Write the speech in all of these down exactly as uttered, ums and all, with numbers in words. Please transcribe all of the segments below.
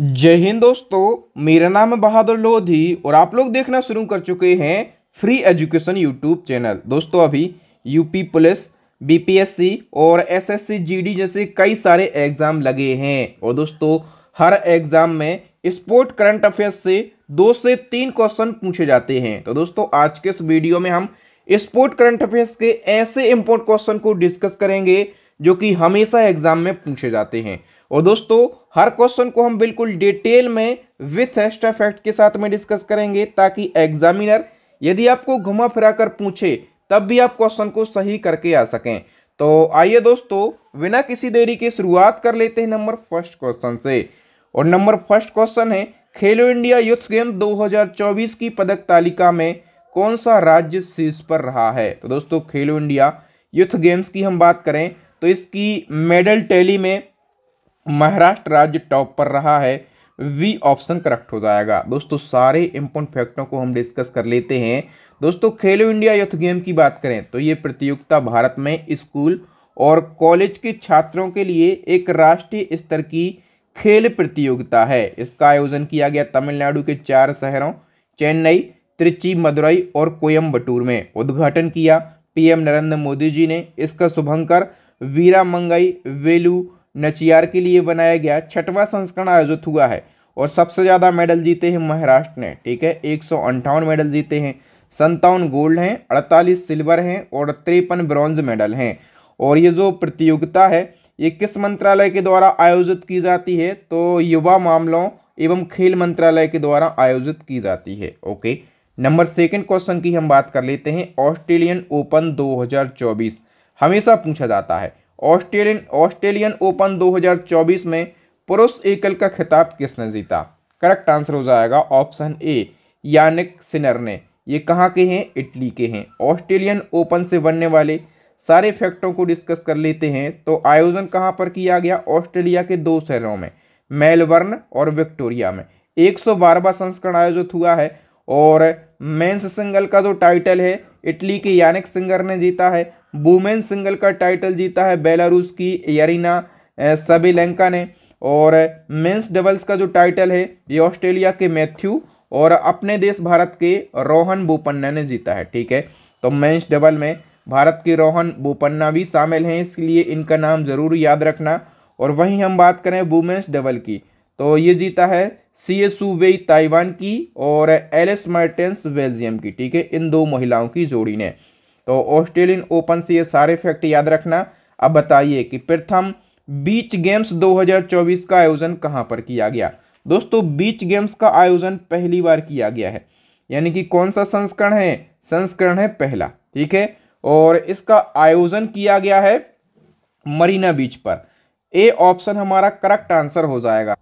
जय हिंद दोस्तों, मेरा नाम है बहादुर लोधी और आप लोग देखना शुरू कर चुके हैं फ्री एजुकेशन यूट्यूब चैनल। दोस्तों अभी यूपी पुलिस, बीपीएससी और एसएससी जीडी जैसे कई सारे एग्ज़ाम लगे हैं और दोस्तों हर एग्ज़ाम में स्पोर्ट करंट अफेयर्स से दो से तीन क्वेश्चन पूछे जाते हैं। तो दोस्तों आज के इस वीडियो में हम स्पोर्ट करंट अफेयर्स के ऐसे इम्पोर्टेंट क्वेश्चन को डिस्कस करेंगे जो कि हमेशा एग्ज़ाम में पूछे जाते हैं। और दोस्तों हर क्वेश्चन को हम बिल्कुल डिटेल में विथ एक्स्ट्रा फैक्ट के साथ में डिस्कस करेंगे ताकि एग्जामिनर यदि आपको घुमा फिरा कर पूछे तब भी आप क्वेश्चन को सही करके आ सकें। तो आइए दोस्तों बिना किसी देरी के शुरुआत कर लेते हैं नंबर फर्स्ट क्वेश्चन से। और नंबर फर्स्ट क्वेश्चन है, खेलो इंडिया यूथ गेम दो हज़ार चौबीस की पदक तालिका में कौन सा राज्य शीर्ष पर रहा है। तो दोस्तों खेलो इंडिया यूथ गेम्स की हम बात करें तो इसकी मेडल टैली में महाराष्ट्र राज्य टॉप पर रहा है। वी ऑप्शन करेक्ट हो जाएगा। दोस्तों सारे इम्पोर्टेंट फैक्टों को हम डिस्कस कर लेते हैं। दोस्तों खेलो इंडिया यूथ गेम की बात करें तो ये प्रतियोगिता भारत में स्कूल और कॉलेज के छात्रों के लिए एक राष्ट्रीय स्तर की खेल प्रतियोगिता है। इसका आयोजन किया गया तमिलनाडु के चार शहरों चेन्नई, त्रिची, मदुरई और कोयम्बटूर में। उद्घाटन किया पीएम नरेंद्र मोदी जी ने। इसका शुभंकर वीरा मंगई वेलू नचियार के लिए बनाया गया छठवां संस्करण आयोजित हुआ है और सबसे ज़्यादा मेडल जीते हैं महाराष्ट्र ने। ठीक है, एक सौ अंठावन मेडल जीते हैं, संतावन गोल्ड हैं, अड़तालीस सिल्वर हैं और तिरपन ब्रॉन्ज मेडल हैं। और ये जो प्रतियोगिता है ये किस मंत्रालय के द्वारा आयोजित की जाती है तो युवा मामलों एवं खेल मंत्रालय के द्वारा आयोजित की जाती है। ओके, नंबर सेकेंड क्वेश्चन की हम बात कर लेते हैं। ऑस्ट्रेलियन ओपन दो हज़ार चौबीस हमेशा पूछा जाता है। ऑस्ट्रेलियन ऑस्ट्रेलियन ओपन दो हज़ार चौबीस में पुरुष एकल का खिताब किसने जीता। करेक्ट आंसर हो जाएगा ऑप्शन ए, यानिक सिनर ने। ये कहाँ के हैं, इटली के हैं। ऑस्ट्रेलियन ओपन से बनने वाले सारे फैक्टों को डिस्कस कर लेते हैं। तो आयोजन कहाँ पर किया गया, ऑस्ट्रेलिया के दो शहरों में मेलबर्न और विक्टोरिया में। एक सौ बारहवां संस्करण आयोजित हुआ है और मेन्स सिंगल का जो टाइटल है इटली के यानिक सिनर ने जीता है। वुमेन सिंगल का टाइटल जीता है बेलारूस की एरिना सबेलेंका ने। और मेंस डबल्स का जो टाइटल है ये ऑस्ट्रेलिया के मैथ्यू और अपने देश भारत के रोहन बोपन्ना ने जीता है। ठीक है, तो मेंस डबल में भारत के रोहन बोपन्ना भी शामिल हैं, इसलिए इनका नाम ज़रूर याद रखना। और वहीं हम बात करें वुमेंस डबल की तो ये जीता है सी ए सुवेई ताइवान की और एलिस मार्टेंस बेल्जियम की। ठीक है, इन दो महिलाओं की जोड़ी ने। तो ऑस्ट्रेलियन ओपन से ये सारे फैक्ट याद रखना। अब बताइए कि प्रथम बीच गेम्स दो हज़ार चौबीस का आयोजन कहाँ पर किया गया। दोस्तों बीच गेम्स का आयोजन पहली बार किया गया है, यानी कि कौन सा संस्करण है, संस्करण है पहला। ठीक है, और इसका आयोजन किया गया है मरीना बीच पर। ए ऑप्शन हमारा करेक्ट आंसर हो जाएगा।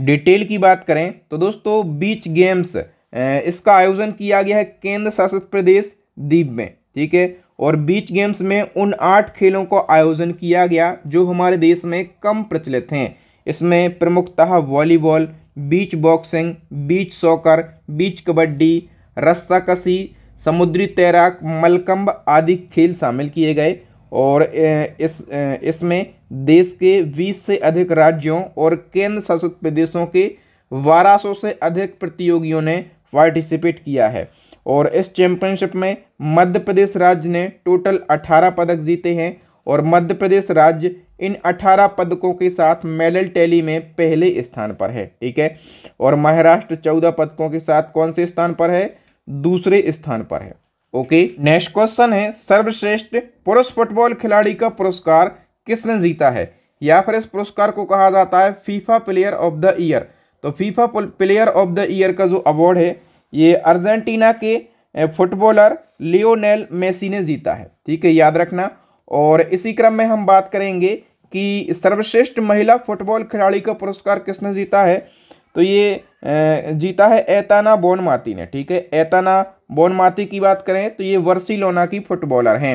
डिटेल की बात करें तो दोस्तों बीच गेम्स इसका आयोजन किया गया है केंद्र शासित प्रदेश द्वीप में। ठीक है, और बीच गेम्स में उन आठ खेलों का आयोजन किया गया जो हमारे देश में कम प्रचलित हैं। इसमें प्रमुखतः volleyball, beach boxing, beach soccer, beach kabaddi, रस्साकशी, समुद्री तैराक, मलकंब आदि खेल शामिल किए गए। और इस इसमें देश के बीस से अधिक राज्यों और केंद्र शासित प्रदेशों के बारह सौ से अधिक प्रतियोगियों ने पार्टिसिपेट किया है। और इस चैंपियनशिप में मध्य प्रदेश राज्य ने टोटल अठारह पदक जीते हैं और मध्य प्रदेश राज्य इन अठारह पदकों के साथ मेडल टैली में पहले स्थान पर है। ठीक है, और महाराष्ट्र चौदह पदकों के साथ कौन से स्थान पर है, दूसरे स्थान पर है। ओके, नेक्स्ट क्वेश्चन है, सर्वश्रेष्ठ पुरुष फुटबॉल खिलाड़ी का पुरस्कार किसने जीता है, या फिर इस पुरस्कार को कहा जाता है FIFA player of the year. तो FIFA player of the year का जो अवार्ड है ये अर्जेंटीना के फुटबॉलर लियोनेल मेसी ने जीता है। ठीक है, याद रखना। और इसी क्रम में हम बात करेंगे कि सर्वश्रेष्ठ महिला फुटबॉल खिलाड़ी का पुरस्कार किसने जीता है। तो ये जीता है ऐताना बोनमाती ने। ठीक है, ऐताना बोनमाती की बात करें तो ये बार्सिलोना की फुटबॉलर हैं।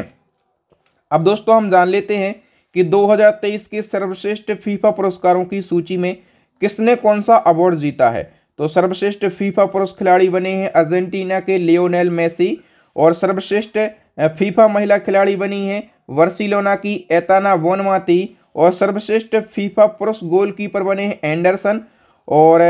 अब दोस्तों हम जान लेते हैं कि दो हज़ार तेईस के सर्वश्रेष्ठ फीफा पुरस्कारों की सूची में किसने कौन सा अवार्ड जीता है। तो सर्वश्रेष्ठ फीफा पुरुष खिलाड़ी बने हैं अर्जेंटीना के लियोनेल मेसी और सर्वश्रेष्ठ फीफा महिला खिलाड़ी बनी हैं बार्सिलोना की ऐताना बोनमाती और सर्वश्रेष्ठ फीफा पुरुष गोलकीपर बने हैं एंडरसन, और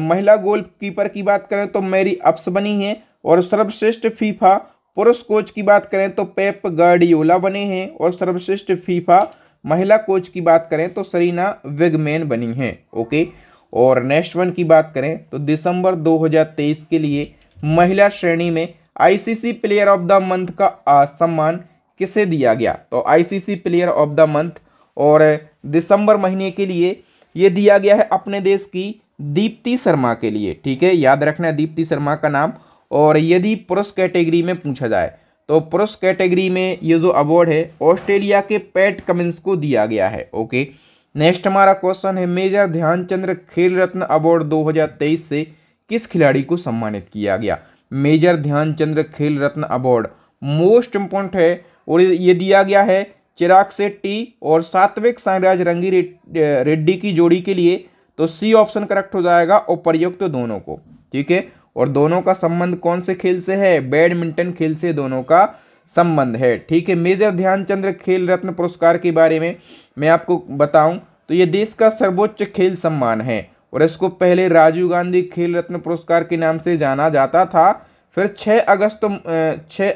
महिला गोलकीपर की बात करें तो मैरी अप्स बनी हैं, और सर्वश्रेष्ठ फीफा पुरुष कोच की बात करें तो पेप गार्डियोला बने हैं, और सर्वश्रेष्ठ फीफा महिला कोच की बात करें तो सरीना विगमैन बनी हैं। ओके, और नेक्स्ट वन की बात करें तो दिसंबर दो हज़ार तेईस के लिए महिला श्रेणी में ICC player of the month का सम्मान किसे दिया गया? तो ICC player of the month और दिसंबर महीने के लिए ये दिया गया है अपने देश की दीप्ति शर्मा के लिए। ठीक है, याद रखना है दीप्ति शर्मा का नाम। और यदि पुरुष कैटेगरी में पूछा जाए तो पुरुष कैटेगरी में ये जो अवार्ड है ऑस्ट्रेलिया के पैट कमिंस को दिया गया है। ओके, नेक्स्ट हमारा क्वेश्चन है मेजर ध्यानचंद खेल रत्न अवार्ड दो हज़ार तेईस से किस खिलाड़ी को सम्मानित किया गया? Major Dhyanchand Khel Ratna award most important है और ये दिया गया है चिराग सेट्टी और सात्विकसाईराज रंकीरेड्डी की जोड़ी के लिए। तो सी ऑप्शन करेक्ट हो जाएगा, उपर्युक्त तो दोनों को। ठीक है, और दोनों का संबंध कौन से खेल से है? बैडमिंटन खेल से दोनों का संबंध है। ठीक है, मेजर ध्यानचंद खेल रत्न पुरस्कार के बारे में मैं आपको बताऊं तो ये देश का सर्वोच्च खेल सम्मान है और इसको पहले राजीव गांधी खेल रत्न पुरस्कार के नाम से जाना जाता था। फिर छह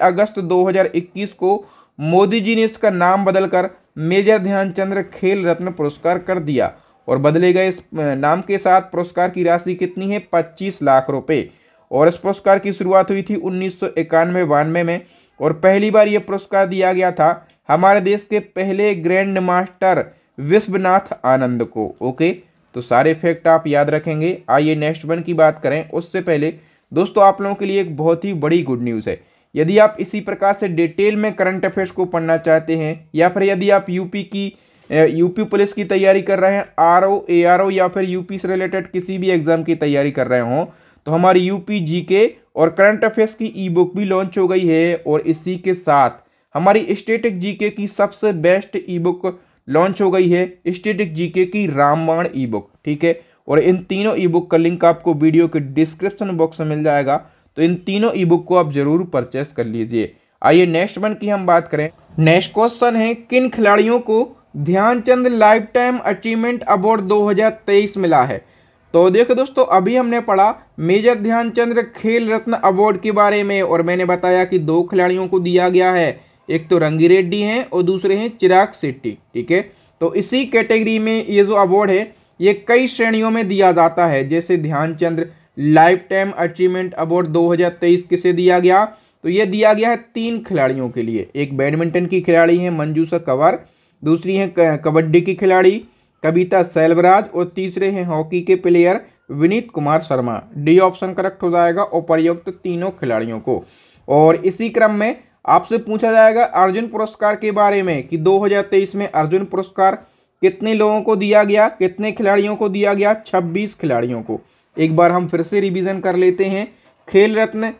अगस्त दो हज़ार इक्कीस को मोदी जी ने इसका नाम बदलकर मेजर ध्यानचंद खेल रत्न पुरस्कार कर दिया और बदले गए इस नाम के साथ पुरस्कार की राशि कितनी है? पच्चीस लाख रुपए। और इस पुरस्कार की शुरुआत हुई थी उन्नीस सौ इक्यानवे बानवे में और पहली बार ये पुरस्कार दिया गया था हमारे देश के पहले ग्रैंड मास्टर विश्वनाथ आनंद को। ओके, तो सारे फैक्ट आप याद रखेंगे। आइए नेक्स्ट वन की बात करें, उससे पहले दोस्तों आप लोगों के लिए एक बहुत ही बड़ी गुड न्यूज़ है। यदि आप इसी प्रकार से डिटेल में करंट अफेयर्स को पढ़ना चाहते हैं या फिर यदि आप यूपी की यूपी पुलिस की तैयारी कर रहे हैं, R O A R O या फिर यूपी से रिलेटेड किसी भी एग्जाम की तैयारी कर रहे हों, तो हमारी यूपी जी के और करंट अफेयर्स की ई बुक भी लॉन्च हो गई है और इसी के साथ हमारी स्टेटिक जी के की सबसे बेस्ट ई बुक लॉन्च हो गई है, स्टेटिक जीके की रामबाण ई बुक। ठीक है, और इन तीनों ई बुक का लिंक आपको वीडियो के डिस्क्रिप्शन बॉक्स में मिल जाएगा, तो इन तीनों ई बुक को आप जरूर परचेस कर लीजिए। आइए नेक्स्ट वन की हम बात करें। नेक्स्ट क्वेश्चन है किन खिलाड़ियों को Dhyanchand life time achievement award दो हज़ार तेईस मिला है? तो देखो दोस्तों, अभी हमने पढ़ा मेजर ध्यानचंद खेल रत्न अवार्ड के बारे में और मैंने बताया कि दो खिलाड़ियों को दिया गया है, एक तो रंगीरेड्डी हैं और दूसरे हैं चिराग सेट्टी। ठीक है, तो इसी कैटेगरी में ये जो अवार्ड है ये कई श्रेणियों में दिया जाता है, जैसे Dhyanchand life time achievement award दो हज़ार तेईस किसे दिया गया? तो ये दिया गया है तीन खिलाड़ियों के लिए। एक बैडमिंटन की खिलाड़ी है मंजूषा कंवर, दूसरी है कबड्डी की खिलाड़ी कविता सैलवराज और तीसरे हैं हॉकी के player Vineet Kumar Sharma. D option correct हो जाएगा, उपर्युक्त तीनों खिलाड़ियों को। और इसी क्रम में आपसे पूछा जाएगा अर्जुन पुरस्कार के बारे में कि दो हज़ार तेईस में अर्जुन पुरस्कार कितने लोगों को दिया गया, कितने खिलाड़ियों को दिया गया? छब्बीस खिलाड़ियों को। एक बार हम फिर से रिवीजन कर लेते हैं। खेल रत्न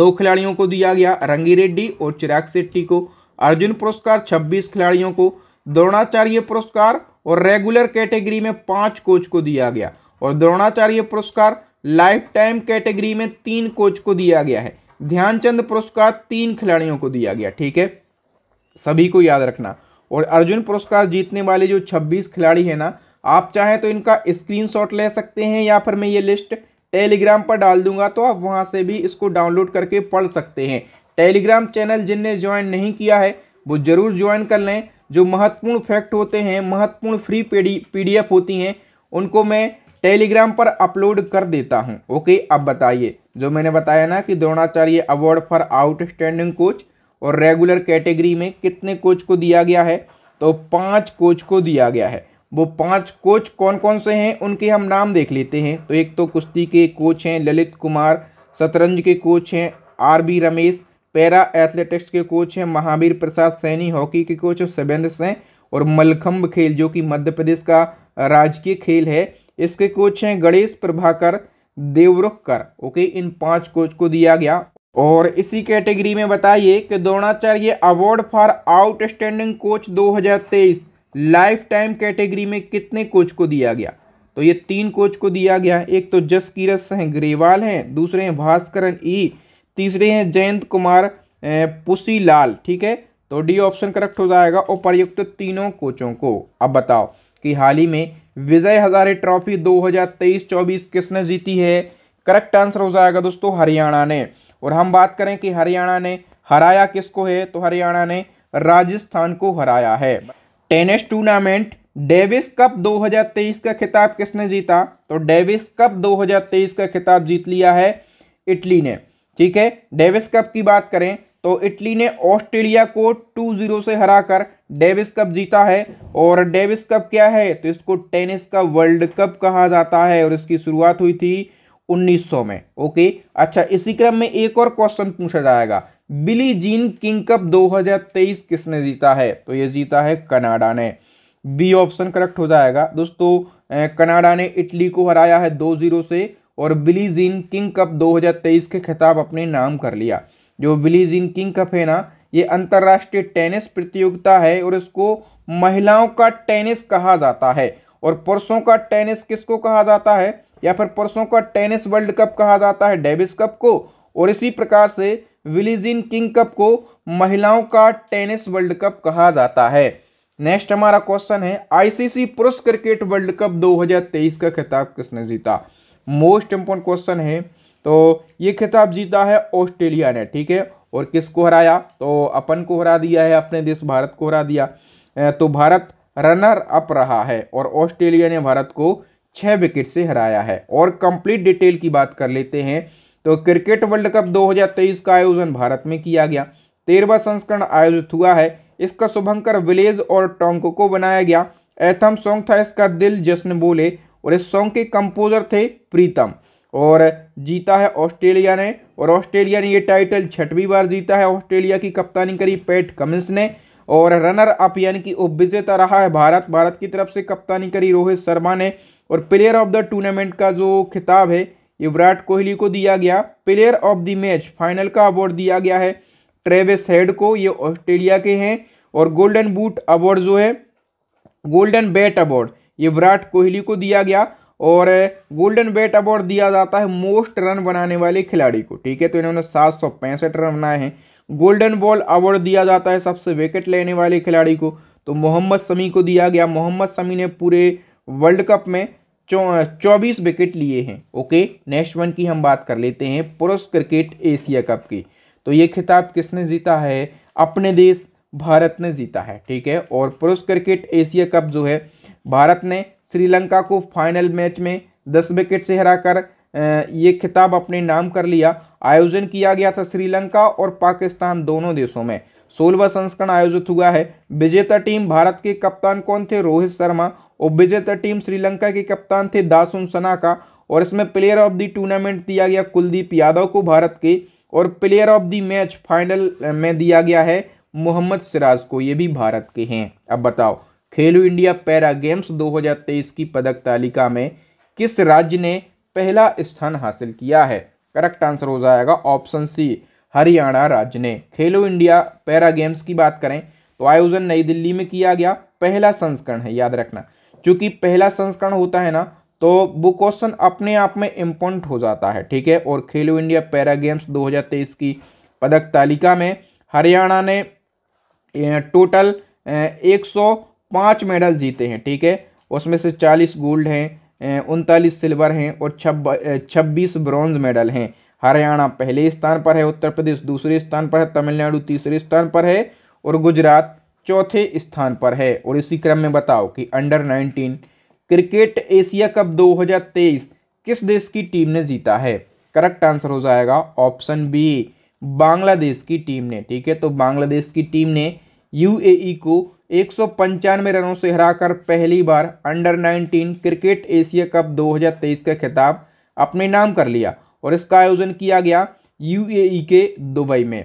दो खिलाड़ियों को दिया गया, रंगीरेड्डी और चिराग सेट्टी को। अर्जुन पुरस्कार छब्बीस खिलाड़ियों को। द्रोणाचार्य पुरस्कार और रेगुलर कैटेगरी में पाँच कोच को दिया गया और द्रोणाचार्य पुरस्कार लाइफ टाइम कैटेगरी में तीन कोच को दिया गया है। ध्यानचंद पुरस्कार तीन खिलाड़ियों को दिया गया। ठीक है, सभी को याद रखना। और अर्जुन पुरस्कार जीतने वाले जो छब्बीस खिलाड़ी हैं ना, आप चाहे तो इनका स्क्रीनशॉट ले सकते हैं या फिर मैं ये लिस्ट टेलीग्राम पर डाल दूंगा, तो आप वहां से भी इसको डाउनलोड करके पढ़ सकते हैं। टेलीग्राम चैनल जिनने ज्वाइन नहीं किया है वो जरूर ज्वाइन कर लें। जो महत्वपूर्ण फैक्ट होते हैं, महत्वपूर्ण फ्री पी डी एफ होती हैं, उनको मैं टेलीग्राम पर अपलोड कर देता हूं। ओके, अब बताइए, जो मैंने बताया ना कि Dronacharya award for outstanding coach और रेगुलर कैटेगरी में कितने कोच को दिया गया है? तो पांच कोच को दिया गया है। वो पांच कोच कौन कौन से हैं उनके हम नाम देख लेते हैं। तो एक तो कुश्ती के कोच हैं ललित कुमार, शतरंज के कोच हैं R B Ramesh, para athletics के कोच हैं महावीर प्रसाद सैनी, हॉकी के कोच शिवेंद्र सिंह और मलखम्ब खेल जो कि मध्य प्रदेश का राजकीय खेल है, इसके कोच हैं गणेश प्रभाकर देवरुखकर। ओके, इन पांच कोच को दिया गया। और इसी कैटेगरी में बताइए कि Dronacharya award for outstanding coach दो हज़ार तेईस लाइफ टाइम कैटेगरी में कितने कोच को दिया गया? तो ये तीन कोच को दिया गया, एक तो जसकीरत सिंह ग्रेवाल हैं, दूसरे हैं भास्करन ई, तीसरे हैं जयंत कुमार पुसीलाल। ठीक है, तो डी ऑप्शन करेक्ट हो जाएगा उपर्युक्त तीनों कोचों को। अब बताओ कि हाल ही में विजय हजारे ट्रॉफी दो हज़ार तेईस चौबीस किसने जीती है? करेक्ट आंसर हो जाएगा दोस्तों हरियाणा ने। और हम बात करें कि हरियाणा ने हराया किसको है, तो हरियाणा ने राजस्थान को हराया है। टेनिस टूर्नामेंट डेविस कप दो हज़ार तेईस का खिताब किसने जीता? तो डेविस कप दो हज़ार तेईस का खिताब जीत लिया है इटली ने। ठीक है, डेविस कप की बात करें तो इटली ने ऑस्ट्रेलिया को दो शून्य से हराकर डेविस कप जीता है। और डेविस कप क्या है? तो इसको टेनिस का वर्ल्ड कप कहा जाता है और इसकी शुरुआत हुई थी उन्नीस सौ में। ओके, अच्छा इसी क्रम में एक और क्वेश्चन पूछा जाएगा, बिली जीन किंग कप दो हज़ार तेईस किसने जीता है? तो ये जीता है कनाडा ने। बी ऑप्शन करेक्ट हो जाएगा दोस्तों, कनाडा ने इटली को हराया है दो शून्य से और बिली जीन किंग कप दो हज़ार तेईस के खिताब अपने नाम कर लिया। जो बिली जीन किंग कप है ना, ये अंतर्राष्ट्रीय टेनिस प्रतियोगिता है और इसको महिलाओं का टेनिस कहा जाता है। और पुरुषों का टेनिस किसको कहा जाता है, या फिर पुरुषों का टेनिस वर्ल्ड कप कहा जाता है डेविस कप को। और इसी प्रकार से बिली जीन किंग कप को महिलाओं का टेनिस वर्ल्ड कप कहा जाता है। नेक्स्ट हमारा क्वेश्चन है, आईसीसी पुरुष क्रिकेट वर्ल्ड कप दो हज़ार तेईस का खिताब किसने जीता? मोस्ट इंपोर्टेंट क्वेश्चन है। तो ये खिताब जीता है ऑस्ट्रेलिया ने। ठीक है, और किसको हराया? तो अपन को हरा दिया है, अपने देश भारत को हरा दिया। तो भारत रनर अप रहा है और ऑस्ट्रेलिया ने भारत को छः विकेट से हराया है। और कंप्लीट डिटेल की बात कर लेते हैं तो क्रिकेट वर्ल्ड कप दो हज़ार तेईस का आयोजन भारत में किया गया। तेरहवां संस्करण आयोजित हुआ है। इसका शुभंकर विलेज और टोंको को बनाया गया। एथम सॉन्ग था इसका दिल जश्न बोले और इस सॉन्ग के कंपोजर थे प्रीतम। और जीता है ऑस्ट्रेलिया ने, और ऑस्ट्रेलिया ने ये टाइटल छठवीं बार जीता है। ऑस्ट्रेलिया की कप्तानी करी पैट कमिंस ने और रनर अप यानी कि उपविजेता रहा है भारत। भारत की तरफ से कप्तानी करी रोहित शर्मा ने। और प्लेयर ऑफ द टूर्नामेंट का जो खिताब है ये विराट कोहली को दिया गया। Player of the match final का अवार्ड दिया गया है ट्रेविस हेड को, ये ऑस्ट्रेलिया के हैं। और गोल्डन बूट अवार्ड जो है, गोल्डन बैट अवार्ड, ये विराट कोहली को दिया गया। और गोल्डन बैट अवार्ड दिया जाता है मोस्ट रन बनाने वाले खिलाड़ी को। ठीक है, तो इन्होंने सात सौ पैंसठ रन बनाए हैं। गोल्डन बॉल अवार्ड दिया जाता है सबसे विकेट लेने वाले खिलाड़ी को, तो मोहम्मद शमी को दिया गया। मोहम्मद शमी ने पूरे वर्ल्ड कप में चौबीस विकेट लिए हैं। ओके, नेक्स्ट वन की हम बात कर लेते हैं, पुरुष क्रिकेट एशिया कप की। तो ये खिताब किसने जीता है? अपने देश भारत ने जीता है। ठीक है, और पुरुष क्रिकेट एशिया कप जो है, भारत ने श्रीलंका को फाइनल मैच में दस विकेट से हराकर ये खिताब अपने नाम कर लिया। आयोजन किया गया था श्रीलंका और पाकिस्तान दोनों देशों में। सोलहवां संस्करण आयोजित हुआ है। विजेता टीम भारत के कप्तान कौन थे? रोहित शर्मा। और विजेता टीम श्रीलंका के कप्तान थे दासुन सनाका। और इसमें प्लेयर ऑफ द टूर्नामेंट दिया गया कुलदीप यादव को भारत के। और player of the match final में दिया गया है मोहम्मद सिराज को, ये भी भारत के हैं। अब बताओ, खेलो इंडिया पैरा गेम्स दो हज़ार तेईस की पदक तालिका में किस राज्य ने पहला स्थान हासिल किया है? करेक्ट आंसर हो जाएगा ऑप्शन सी, हरियाणा राज्य ने। खेलो इंडिया पैरा गेम्स की बात करें तो आयोजन नई दिल्ली में किया गया। पहला संस्करण है, याद रखना। चूंकि पहला संस्करण होता है ना, तो वो क्वेश्चन अपने आप में इम्पोर्टेंट हो जाता है। ठीक है, और खेलो इंडिया पैरा गेम्स दो हज़ार तेईस की पदक तालिका में हरियाणा ने टोटल एक सौ पाँच मेडल जीते हैं। ठीक है, उसमें से चालीस गोल्ड हैं, उनतालीस सिल्वर हैं और छब्बीस ब्रॉन्ज मेडल हैं। हरियाणा पहले स्थान पर है, उत्तर प्रदेश दूसरे स्थान पर है, तमिलनाडु तीसरे स्थान पर है और गुजरात चौथे स्थान पर है। और इसी क्रम में बताओ कि under nineteen cricket Asia cup दो हज़ार तेईस किस देश की टीम ने जीता है? करेक्ट आंसर हो जाएगा ऑप्शन बी, बांग्लादेश की टीम ने। ठीक है, तो बांग्लादेश की टीम ने यूएई को एक सौ पंचानवे रनों से हराकर पहली बार under nineteen cricket Asia cup दो हज़ार तेईस का खिताब अपने नाम कर लिया। और इसका आयोजन किया गया यूएई के दुबई में।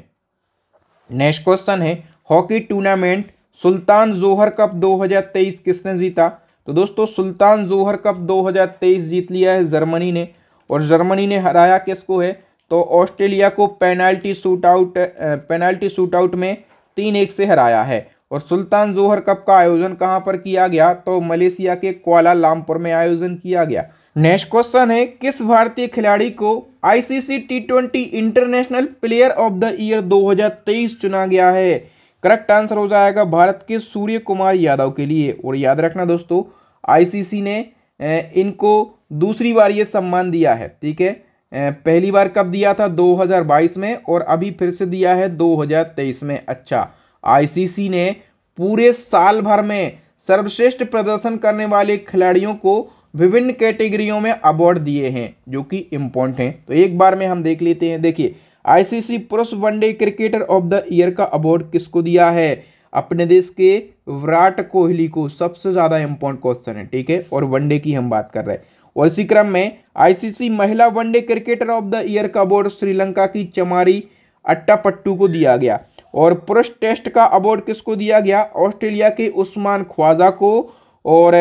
नेक्स्ट क्वेश्चन है, hockey tournament Sultan Johor cup दो हज़ार तेईस किसने जीता? तो दोस्तों सुल्तान जोहर कप दो हज़ार तेईस जीत लिया है जर्मनी ने। और जर्मनी ने हराया किसको है? तो ऑस्ट्रेलिया को penalty shoot out penalty shoot out में तीन एक से हराया है। और सुल्तान जोहर कप का आयोजन कहां पर किया गया? तो मलेशिया के कुआलालंपुर में आयोजन किया गया। नेक्स्ट क्वेश्चन है, किस भारतीय खिलाड़ी को ICC T twenty international player of the year दो हज़ार तेईस चुना गया है? करेक्ट आंसर हो जाएगा भारत के सूर्य कुमार यादव के लिए। और याद रखना दोस्तों, आईसीसी ने इनको दूसरी बार ये सम्मान दिया है, ठीक है। पहली बार कब दिया था दो हज़ार बाईस में, और अभी फिर से दिया है दो हज़ार तेईस में। अच्छा, आईसीसी ने पूरे साल भर में सर्वश्रेष्ठ प्रदर्शन करने वाले खिलाड़ियों को विभिन्न कैटेगरियों में अवार्ड दिए हैं, जो कि इम्पोर्टेंट हैं। तो एक बार में हम देख लेते हैं। देखिए, आईसीसी पुरुष one day cricketer of the year का अवार्ड किसको दिया है? अपने देश के विराट कोहली को। सबसे ज़्यादा इम्पोर्टेंट क्वेश्चन है, ठीक है, और वनडे की हम बात कर रहे हैं। और इसी क्रम में आईसीसी महिला one day cricketer of the year का अवार्ड श्रीलंका की चमारी अट्टापट्टू को दिया गया। और पुरुष टेस्ट का अवार्ड किसको दिया गया? ऑस्ट्रेलिया के उस्मान ख्वाजा को। और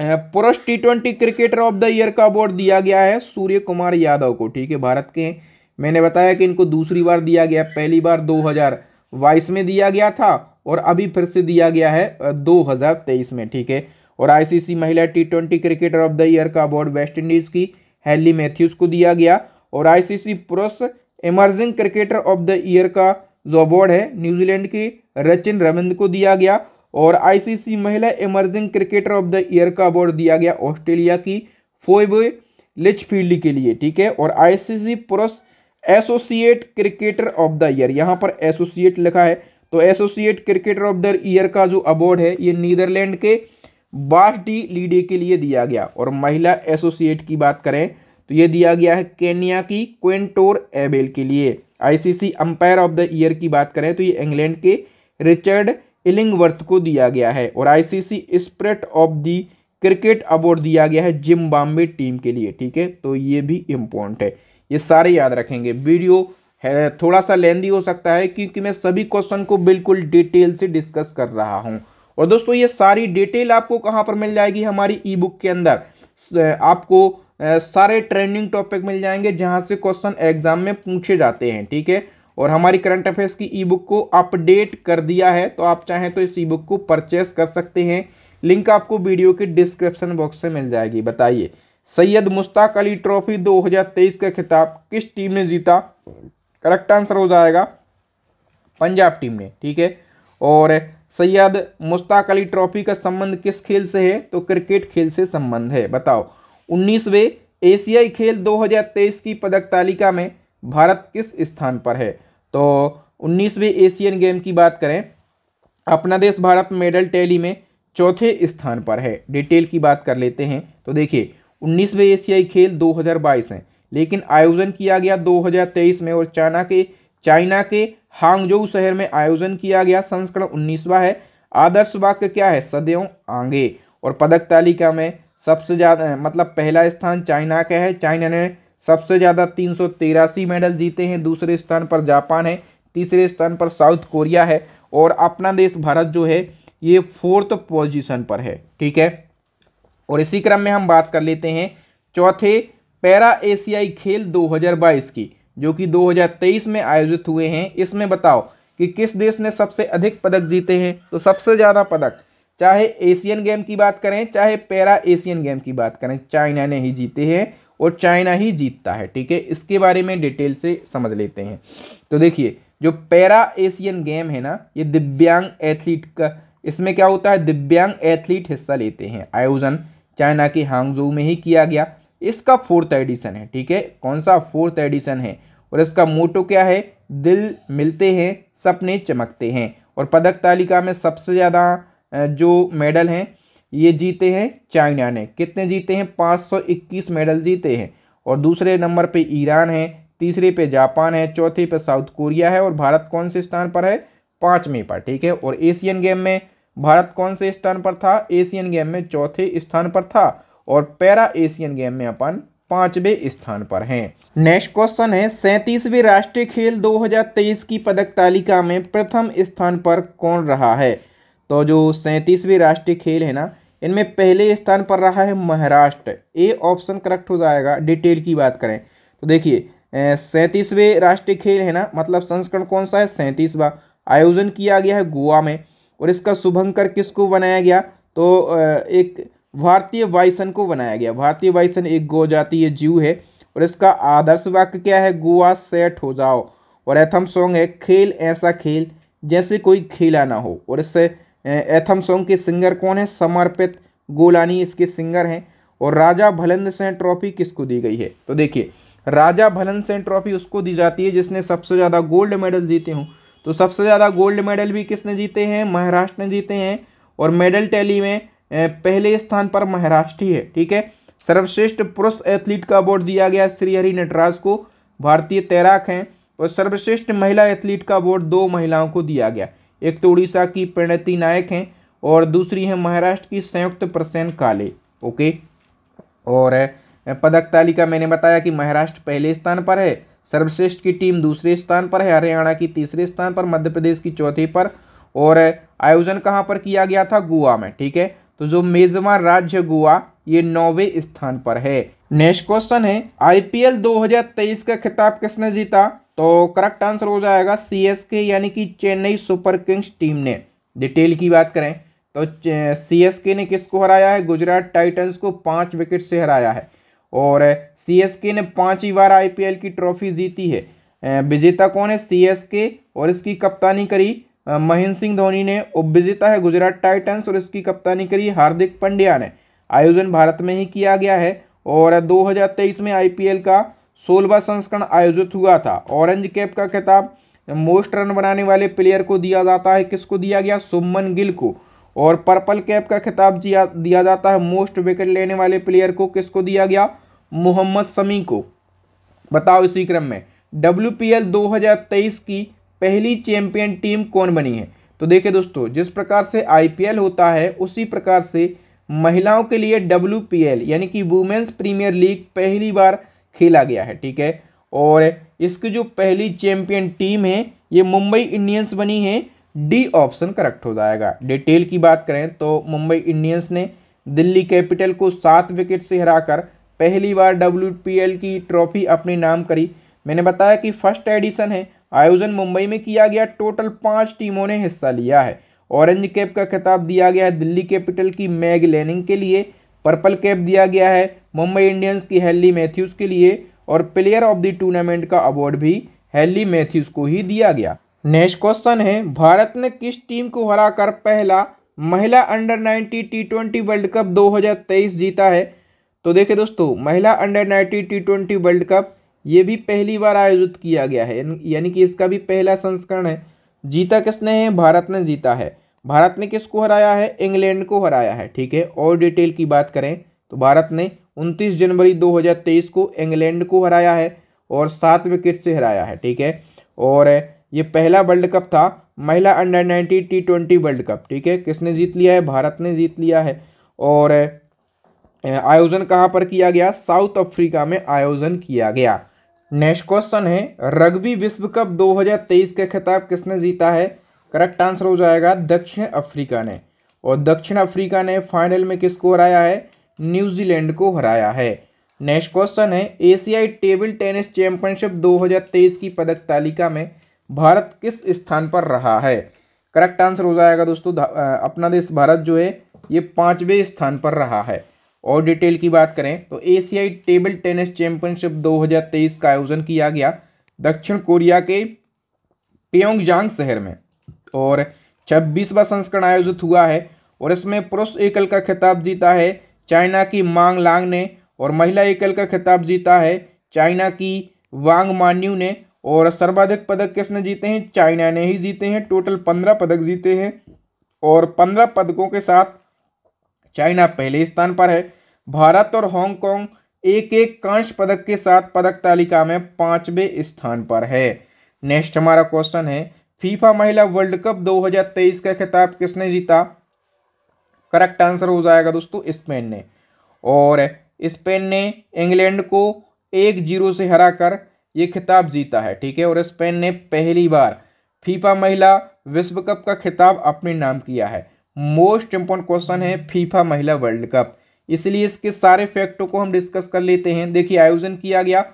पुरुष T twenty cricketer of the year का अवार्ड दिया गया है सूर्य कुमार यादव को, ठीक है, भारत के। मैंने बताया कि इनको दूसरी बार दिया गया, पहली बार दो हज़ार बाईस में दिया गया था और अभी फिर से दिया गया है दो हज़ार तेईस में, ठीक है। और आईसीसी महिला T twenty cricketer of the year का अवार्ड वेस्ट इंडीज़ की हेली मैथ्यूज को दिया गया। और आईसीसी पुरुष emerging cricketer of the year का जो अवार्ड है न्यूजीलैंड की रचिन रविंद्र को दिया गया। और आईसीसी महिला emerging cricketer of the year का अवार्ड दिया गया ऑस्ट्रेलिया की फोइबे लिचफील्ड के लिए, ठीक है। और आईसीसी पुरुष associate cricketer of the year, यहाँ पर एसोसिएट लिखा है, तो associate cricketer of the year का जो अवार्ड है ये नीदरलैंड के बास डी लीडे के लिए दिया गया। और महिला एसोसिएट की बात करें तो ये दिया गया है केन्या की क्वेंटोर एबेल के लिए। ICC umpire of the year की बात करें तो ये इंग्लैंड के रिचर्ड इलिंगवर्थ को दिया गया है। और ICC spirit of the cricket award दिया गया है जिम्बाब्वे टीम के लिए, ठीक है। तो ये भी इम्पोर्टेंट है, ये सारे याद रखेंगे। वीडियो है थोड़ा सा लेंदी हो सकता है क्योंकि मैं सभी क्वेश्चन को बिल्कुल डिटेल से डिस्कस कर रहा हूँ। और दोस्तों, ये सारी डिटेल आपको कहाँ पर मिल जाएगी? हमारी ई बुक के अंदर आपको सारे ट्रेंडिंग टॉपिक मिल जाएंगे, जहाँ से क्वेश्चन एग्जाम में पूछे जाते हैं, ठीक है। और हमारी करंट अफेयर्स की ई बुक को अपडेट कर दिया है, तो आप चाहें तो इस ई बुक को परचेस कर सकते हैं। लिंक आपको वीडियो के डिस्क्रिप्शन बॉक्स से मिल जाएगी। बताइए, सैयद मुश्ताक अली ट्रॉफी दो हज़ार तेईस का खिताब किस टीम ने जीता? करेक्ट आंसर हो जाएगा पंजाब टीम ने, ठीक है। और सैयद मुश्ताक अली ट्रॉफी का संबंध किस खेल से है? तो क्रिकेट खेल से संबंध है। बताओ, उन्नीसवें एशियाई खेल दो हज़ार तेईस की पदक तालिका में भारत किस स्थान पर है? तो उन्नीसवें एशियन गेम की बात करें, अपना देश भारत मेडल टैली में चौथे स्थान पर है। डिटेल की बात कर लेते हैं तो देखिए, उन्नीसवें एशियाई खेल दो हज़ार बाईस हैं, लेकिन आयोजन किया गया दो हज़ार तेईस में और चाइना के चाइना के हांगझोउ शहर में आयोजन किया गया। संस्करण उन्नीसवां है। आदर्श वाक्य क्या है? सदैव आगे। और पदक तालिका में सबसे ज़्यादा मतलब पहला स्थान चाइना का है, चाइना ने सबसे ज़्यादा तीन सौ तिरासी मेडल जीते हैं। दूसरे स्थान पर जापान है, तीसरे स्थान पर साउथ कोरिया है, और अपना देश भारत जो है ये फोर्थ पोजीशन पर है, ठीक है। और इसी क्रम में हम बात कर लेते हैं चौथे पैरा एशियाई खेल दो हज़ार बाईस की, जो कि दो हज़ार तेईस में आयोजित हुए हैं। इसमें बताओ कि किस देश ने सबसे अधिक पदक जीते हैं? तो सबसे ज़्यादा पदक, चाहे एशियन गेम की बात करें चाहे पैरा एशियन गेम की बात करें, चाइना ने ही जीते हैं और चाइना ही जीतता है, ठीक है। इसके बारे में डिटेल से समझ लेते हैं। तो देखिए, जो पैरा एशियन गेम है ना, ये दिव्यांग एथलीट का, इसमें क्या होता है, दिव्यांग एथलीट हिस्सा लेते हैं। आयोजन चाइना के हांगझोउ में ही किया गया। इसका फोर्थ एडिशन है, ठीक है। कौन सा? फोर्थ एडिशन है। और इसका मोटो क्या है? दिल मिलते हैं, सपने चमकते हैं। और पदक तालिका में सबसे ज़्यादा जो मेडल हैं ये जीते हैं चाइना ने। कितने जीते हैं? पाँच सौ इक्कीस मेडल जीते हैं। और दूसरे नंबर पे ईरान है, तीसरे पे जापान है, चौथे पे साउथ कोरिया है। और भारत कौन से स्थान पर है? पाँचवें पर, ठीक है। और एशियन गेम में भारत कौन से स्थान पर था? एशियन गेम में चौथे स्थान पर था। और पैरा एशियन गेम में अपन पाँचवें स्थान पर हैं। नेक्स्ट क्वेश्चन है, सैंतीसवें राष्ट्रीय खेल दो हज़ार तेईस की पदक तालिका में प्रथम स्थान पर कौन रहा है? तो जो सैंतीसवें राष्ट्रीय खेल है ना, इनमें पहले स्थान पर रहा है महाराष्ट्र। ए ऑप्शन करेक्ट हो जाएगा। डिटेल की बात करें तो देखिए, सैंतीसवें राष्ट्रीय खेल है ना, मतलब संस्करण कौन सा है? सैंतीसवां। आयोजन किया गया है गोवा में। और इसका शुभंकर किसको बनाया गया? तो एक भारतीय वाइसन को बनाया गया। भारतीय वाइसन एक गो जातीय जीव है। और इसका आदर्श वाक्य क्या है? गोवा सेट हो जाओ। और एथम सॉन्ग है, खेल ऐसा खेल जैसे कोई खेला ना हो। और इससे एथम सॉन्ग के सिंगर कौन है? समर्पित गोलानी इसके सिंगर हैं। और राजा भलन सेन ट्रॉफी किसको दी गई है? तो देखिए, राजा भलन सेन ट्रॉफी उसको दी जाती है जिसने सबसे ज़्यादा गोल्ड मेडल जीते हों। तो सबसे ज़्यादा गोल्ड मेडल भी किसने जीते हैं? महाराष्ट्र ने जीते हैं। और मेडल टैली में पहले स्थान पर महाराष्ट्र ही है, ठीक है। सर्वश्रेष्ठ पुरुष एथलीट का अवार्ड दिया गया श्री हरि नटराज को, भारतीय तैराक हैं। और सर्वश्रेष्ठ महिला एथलीट का अवार्ड दो महिलाओं को दिया गया, एक तो उड़ीसा की प्रणति नायक हैं और दूसरी है महाराष्ट्र की संयुक्त प्रसेन काले, ओके। और पदक तालिका मैंने बताया कि महाराष्ट्र पहले स्थान पर है, सर्वश्रेष्ठ की टीम दूसरे स्थान पर है, हरियाणा की तीसरे स्थान पर, मध्य प्रदेश की चौथे पर। और आयोजन कहाँ पर किया गया था? गोवा में, ठीक है। तो जो मेजबान राज्य गोवा, ये नौवे स्थान पर है। नेक्स्ट क्वेश्चन है, आईपीएल दो हज़ार तेईस का खिताब किसने जीता? तो करेक्ट आंसर हो जाएगा सीएसके यानी कि चेन्नई सुपर किंग्स टीम ने। डिटेल की बात करें तो सीएसके ने किसको हराया है? गुजरात टाइटंस को पाँच विकेट से हराया है। और सीएसके ने पाँच ही बार आईपीएल की ट्रॉफी जीती है। विजेता कौन है? सीएसके। और इसकी कप्तानी करी महेंद्र सिंह धोनी ने। उपविजेता है गुजरात टाइटंस और इसकी कप्तानी करी हार्दिक पांड्या ने। आयोजन भारत में ही किया गया है। और दो हज़ार तेईस में आईपीएल का सोलहवां संस्करण आयोजित हुआ था। ऑरेंज कैप का खिताब मोस्ट रन बनाने वाले प्लेयर को दिया जाता है, किसको दिया गया? शुभमन गिल को। और पर्पल कैप का खिताब दिया जाता है मोस्ट विकेट लेने वाले प्लेयर को, किसको दिया गया? मोहम्मद शमी को। बताओ इसी क्रम में डब्ल्यूपीएल दो हज़ार तेईस की पहली चैंपियन टीम कौन बनी है? तो देखिए दोस्तों, जिस प्रकार से आईपीएल होता है उसी प्रकार से महिलाओं के लिए डब्ल्यूपीएल यानी कि वुमेन्स प्रीमियर लीग पहली बार खेला गया है, ठीक है। और इसकी जो पहली चैंपियन टीम है ये मुंबई इंडियंस बनी है। डी ऑप्शन करेक्ट हो जाएगा। डिटेल की बात करें तो मुंबई इंडियंस ने दिल्ली कैपिटल को सात विकेट से हराकर पहली बार डब्ल्यूपीएल की ट्रॉफी अपने नाम करी। मैंने बताया कि फर्स्ट एडिशन है, आयोजन मुंबई में किया गया, टोटल पांच टीमों ने हिस्सा लिया है। ऑरेंज कैप का खिताब दिया गया है दिल्ली कैपिटल की मैग लेनिंग के लिए, पर्पल कैप दिया गया है मुंबई इंडियंस की हेली मैथ्यूज के लिए। और प्लेयर ऑफ द टूर्नामेंट का अवार्ड भी हेली मैथ्यूज को ही दिया गया। नेक्स्ट क्वेश्चन है, भारत ने किस टीम को हराकर पहला महिला under nineteen T twenty world cup दो हज़ार तेईस जीता है? तो देखिए दोस्तों, महिला under nineteen T twenty world cup ये भी पहली बार आयोजित किया गया है, यानी कि इसका भी पहला संस्करण है। जीता किसने है? भारत ने जीता है। भारत ने किसको हराया है? इंग्लैंड को हराया है, ठीक है। और डिटेल की बात करें तो भारत ने उनतीस जनवरी दो हज़ार तेईस को इंग्लैंड को हराया है और सात विकेट से हराया है, ठीक है। और ये पहला वर्ल्ड कप था महिला under nineteen T twenty world cup, ठीक है। किसने जीत लिया है? भारत ने जीत लिया है। और आयोजन कहाँ पर किया गया? साउथ अफ्रीका में आयोजन किया गया। नेक्स्ट क्वेश्चन है, रग्बी विश्व कप दो हज़ार तेईस का खिताब किसने जीता है? करेक्ट आंसर हो जाएगा दक्षिण अफ्रीका ने। और दक्षिण अफ्रीका ने फाइनल में किसको हराया है? न्यूजीलैंड को हराया है। नेक्स्ट क्वेश्चन है, एशियाई टेबल टेनिस चैंपियनशिप दो हज़ार तेईस की पदक तालिका में भारत किस स्थान पर रहा है? करेक्ट आंसर हो जाएगा दोस्तों, अपना देश भारत जो है ये पाँचवें स्थान पर रहा है। और डिटेल की बात करें तो एशियाई टेबल टेनिस चैंपियनशिप दो हज़ार तेईस का आयोजन किया गया दक्षिण कोरिया के प्योंगयांग शहर में। और छब्बीसवां संस्करण आयोजित हुआ है। और इसमें पुरुष एकल का खिताब जीता है चाइना की मांग लांग ने। और महिला एकल का खिताब जीता है चाइना की वांग मान्यू ने। और सर्वाधिक पदक किसने जीते हैं? चाइना ने ही जीते हैं, टोटल पंद्रह पदक जीते हैं। और पंद्रह पदकों के साथ चाइना पहले स्थान पर है। भारत और हांगकांग एक एक कांस्य पदक के साथ पदक तालिका में पाँचवें स्थान पर है। नेक्स्ट हमारा क्वेश्चन है, फीफा महिला वर्ल्ड कप दो हज़ार तेईस का खिताब किसने जीता? करेक्ट आंसर हो जाएगा दोस्तों, स्पेन ने। और स्पेन ने इंग्लैंड को एक जीरो से हराकर ये खिताब जीता है, ठीक है। और स्पेन ने पहली बार फीफा महिला विश्व कप का खिताब अपने नाम किया है। मोस्ट इम्पोर्टेंट क्वेश्चन है फीफा महिला वर्ल्ड कप, इसलिए इसके सारे फैक्टों को हम डिस्कस कर लेते हैं। देखिए, आयोजन किया गया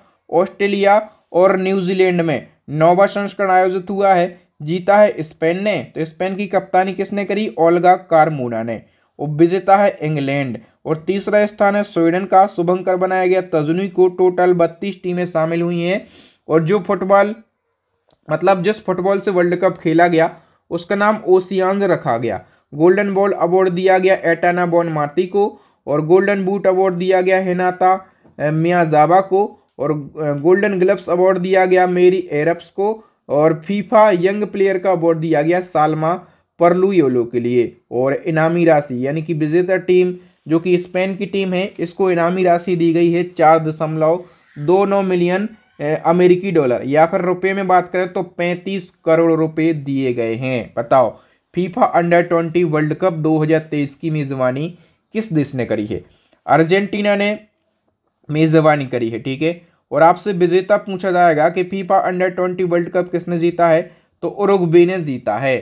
ऑस्ट्रेलिया और न्यूजीलैंड में, नौवां संस्करण आयोजित हुआ है। जीता है स्पेन ने। तो स्पेन की कप्तानी किसने करी? ओल्गा कारमोना ने। उपविजेता है इंग्लैंड। और तीसरा स्थान है स्वीडन का, शुभंकर बनाया गया तजनी को। टोटल बत्तीस टीमें शामिल हुई हैं। और जो फुटबॉल मतलब जिस फुटबॉल से वर्ल्ड कप खेला गया उसका नाम ओशियांज रखा गया। गोल्डन बॉल अवार्ड दिया गया ऐताना बोनमाती को और गोल्डन बूट अवार्ड दिया गया हिनाता मियाजावा को और गोल्डन ग्लव्स अवार्ड दिया गया मेरी एरप्स को और फीफा यंग प्लेयर का अवार्ड दिया गया सालमा परलुयोलो के लिए। और इनामी राशि यानी कि विजेता टीम जो कि स्पेन की टीम है इसको इनामी राशि दी गई है चार दशमलव दो नौ मिलियन अमेरिकी डॉलर या फिर रुपए में बात करें तो पैंतीस करोड़ रुपए दिए गए हैं। बताओ FIFA under twenty world cup दो हज़ार तेईस की मेज़बानी किस देश ने करी है? अर्जेंटीना ने मेज़बानी करी है, ठीक है। और आपसे विजेता पूछा जाएगा कि FIFA under twenty world cup किसने जीता है तो उरुग्वे ने जीता है।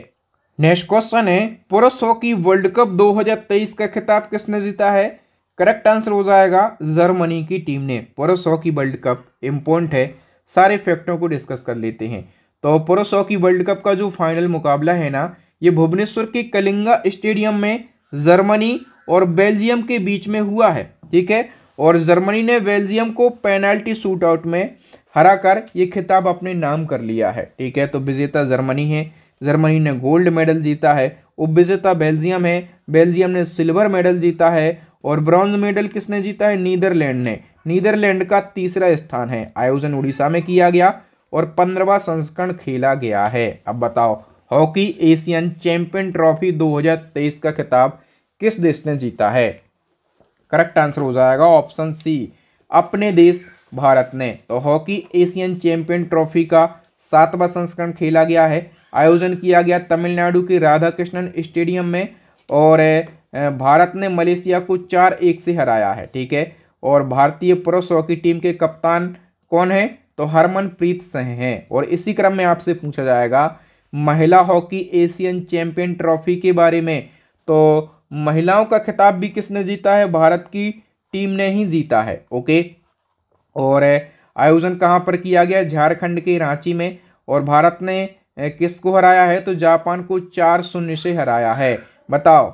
नेक्स्ट क्वेश्चन है पुरुष हॉकी वर्ल्ड कप दो हज़ार तेईस का खिताब किसने जीता है? करेक्ट आंसर हो जाएगा जर्मनी की टीम ने। पुरुष हॉकी वर्ल्ड कप इम्पोर्टेंट है, सारे फैक्टों को डिस्कस कर लेते हैं। तो पुरुष हॉकी वर्ल्ड कप का जो फाइनल मुकाबला है ना ये भुवनेश्वर के कलिंगा स्टेडियम में जर्मनी और बेल्जियम के बीच में हुआ है, ठीक है। और जर्मनी ने बेल्जियम को पेनाल्टी शूट आउट में हरा कर ये खिताब अपने नाम कर लिया है, ठीक है। तो विजेता जर्मनी है, जर्मनी ने गोल्ड मेडल जीता है। उप विजेता बेल्जियम है, बेल्जियम ने सिल्वर मेडल जीता है। और ब्रॉन्ज मेडल किसने जीता है? नीदरलैंड ने। नीदरलैंड का तीसरा स्थान है। आयोजन उड़ीसा में किया गया और पंद्रहवां संस्करण खेला गया है। अब बताओ हॉकी एशियन चैंपियन ट्रॉफी दो हज़ार तेईस का खिताब किस देश ने जीता है? करेक्ट आंसर हो जाएगा ऑप्शन सी, अपने देश भारत ने। तो हॉकी एशियन चैंपियन ट्रॉफी का सातवां संस्करण खेला गया है। आयोजन किया गया तमिलनाडु के राधा कृष्णन स्टेडियम में और भारत ने मलेशिया को चार एक से हराया है, ठीक है। और भारतीय पुरुष हॉकी टीम के कप्तान कौन है तो हरमनप्रीत सिंह हैं। और इसी क्रम में आपसे पूछा जाएगा महिला हॉकी एशियन चैंपियन ट्रॉफी के बारे में, तो महिलाओं का खिताब भी किसने जीता है? भारत की टीम ने ही जीता है, ओके। और आयोजन कहाँ पर किया गया? झारखंड के रांची में। और भारत ने किसको हराया है तो जापान को चार शून्य से हराया है। बताओ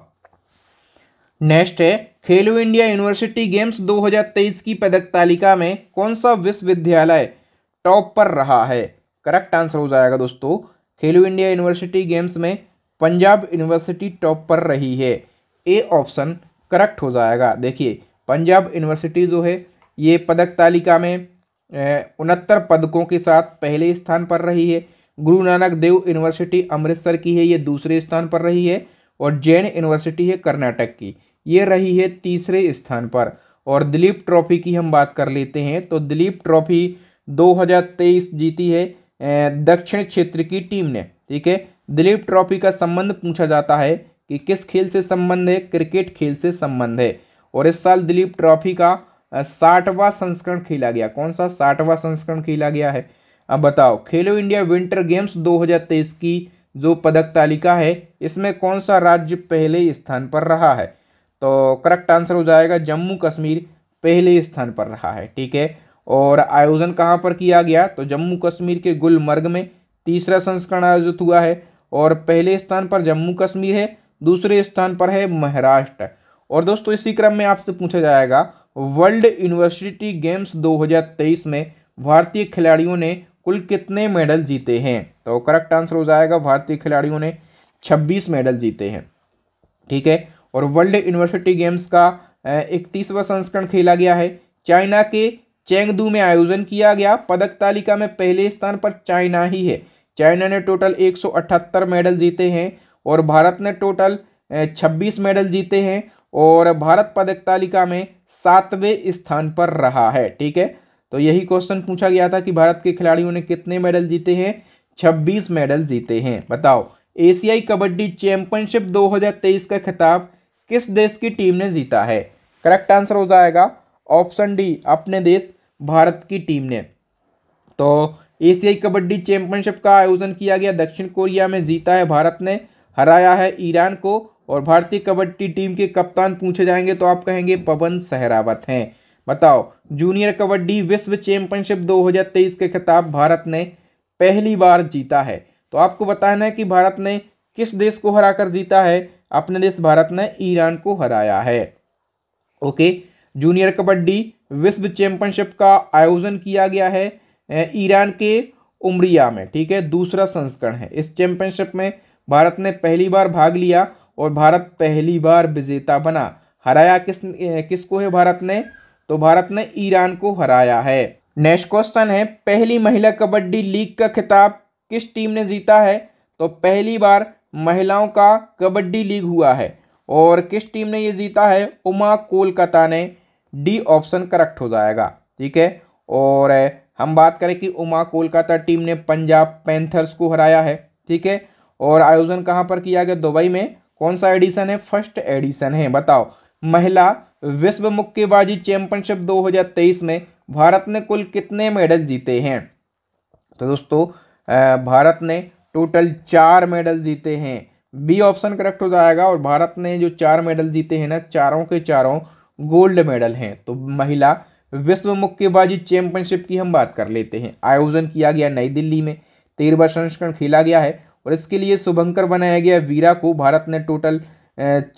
नेक्स्ट है खेलो इंडिया यूनिवर्सिटी गेम्स दो हज़ार तेईस की पदक तालिका में कौन सा विश्वविद्यालय टॉप पर रहा है? करेक्ट आंसर हो जाएगा दोस्तों खेलो इंडिया यूनिवर्सिटी गेम्स में पंजाब यूनिवर्सिटी टॉप पर रही है। ए ऑप्शन करेक्ट हो जाएगा। देखिए पंजाब यूनिवर्सिटी जो है ये पदक तालिका में उनहत्तर पदकों के साथ पहले स्थान पर रही है। गुरु नानक देव यूनिवर्सिटी अमृतसर की है, ये दूसरे स्थान पर रही है। और जैन यूनिवर्सिटी है कर्नाटक की, ये रही है तीसरे स्थान पर। और दिलीप ट्रॉफी की हम बात कर लेते हैं तो दिलीप ट्रॉफी दो हज़ार तेईस जीती है दक्षिण क्षेत्र की टीम ने, ठीक है। दिलीप ट्रॉफी का संबंध पूछा जाता है कि किस खेल से संबंध है? क्रिकेट खेल से संबंध है। और इस साल दिलीप ट्रॉफी का साठवां संस्करण खेला गया। कौन सा? साठवां संस्करण खेला गया है। अब बताओ खेलो इंडिया विंटर गेम्स दो हज़ार तेईस की जो पदक तालिका है इसमें कौन सा राज्य पहले स्थान पर रहा है? तो करेक्ट आंसर हो जाएगा जम्मू कश्मीर पहले स्थान पर रहा है, ठीक है। और आयोजन कहाँ पर किया गया तो जम्मू कश्मीर के गुलमर्ग में तीसरा संस्करण आयोजित हुआ है। और पहले स्थान पर जम्मू कश्मीर है, दूसरे स्थान पर है महाराष्ट्र। और दोस्तों इसी क्रम में आपसे पूछा जाएगा वर्ल्ड यूनिवर्सिटी गेम्स दो हज़ार तेईस में भारतीय खिलाड़ियों ने कुल कितने मेडल जीते हैं? तो करेक्ट आंसर हो जाएगा भारतीय खिलाड़ियों ने छब्बीस मेडल जीते हैं, ठीक है। और वर्ल्ड यूनिवर्सिटी गेम्स का इकतीसवां संस्करण खेला गया है। चाइना के चेंगदू में आयोजन किया गया। पदक तालिका में पहले स्थान पर चाइना ही है। चाइना ने टोटल एक सौ अठहत्तर मेडल जीते हैं और भारत ने टोटल छब्बीस मेडल जीते हैं। और भारत पदक तालिका में सातवें स्थान पर रहा है, ठीक है। तो यही क्वेश्चन पूछा गया था कि भारत के खिलाड़ियों ने कितने मेडल जीते हैं? छब्बीस मेडल जीते हैं। बताओ एशियाई कबड्डी चैंपियनशिप दो हज़ार तेईस का खिताब किस देश की टीम ने जीता है? करेक्ट आंसर हो जाएगा ऑप्शन डी, अपने देश भारत की टीम ने। तो एशियाई कबड्डी चैंपियनशिप का आयोजन किया गया दक्षिण कोरिया में, जीता है भारत ने, हराया है ईरान को। और भारतीय कबड्डी टीम के कप्तान पूछे जाएंगे तो आप कहेंगे पवन सहरावत हैं। बताओ जूनियर कबड्डी विश्व चैंपियनशिप दो हज़ार तेईस के खिताब भारत ने पहली बार जीता है। तो आपको बताना है कि भारत ने किस देश को हराकर जीता है? अपने देश भारत ने ईरान को हराया है, ओके। जूनियर कबड्डी विश्व चैंपियनशिप का आयोजन किया गया है ईरान के उमरिया में, ठीक है, दूसरा संस्करण है। इस चैंपियनशिप में भारत ने पहली बार भाग लिया और भारत पहली बार विजेता बना। हराया किस किसको है भारत ने, तो भारत ने ईरान को हराया है। नेक्स्ट क्वेश्चन है, पहली महिला कबड्डी लीग का खिताब किस टीम ने जीता है? तो पहली बार महिलाओं का कबड्डी लीग हुआ है और किस टीम ने ये जीता है? उमा कोलकाता ने। डी ऑप्शन करेक्ट हो जाएगा, ठीक है। और हम बात करें कि उमा कोलकाता टीम ने पंजाब पैंथर्स को हराया है, ठीक है। और आयोजन कहाँ पर किया गया? दुबई में। कौन सा एडिशन है? फर्स्ट एडिशन है। बताओ, महिला विश्व मुक्केबाजी चैंपियनशिप दो हज़ार तेईस में भारत ने कुल कितने मेडल जीते हैं? तो दोस्तों भारत ने टोटल चार मेडल जीते हैं। बी ऑप्शन करेक्ट हो जाएगा। और भारत ने जो चार मेडल जीते हैं ना, चारों के चारों गोल्ड मेडल हैं। तो महिला विश्व मुक्केबाजी चैंपियनशिप की हम बात कर लेते हैं। आयोजन किया गया नई दिल्ली में, तेरहवां संस्करण खेला गया है और इसके लिए शुभंकर बनाया गया वीरा को भारत ने टोटल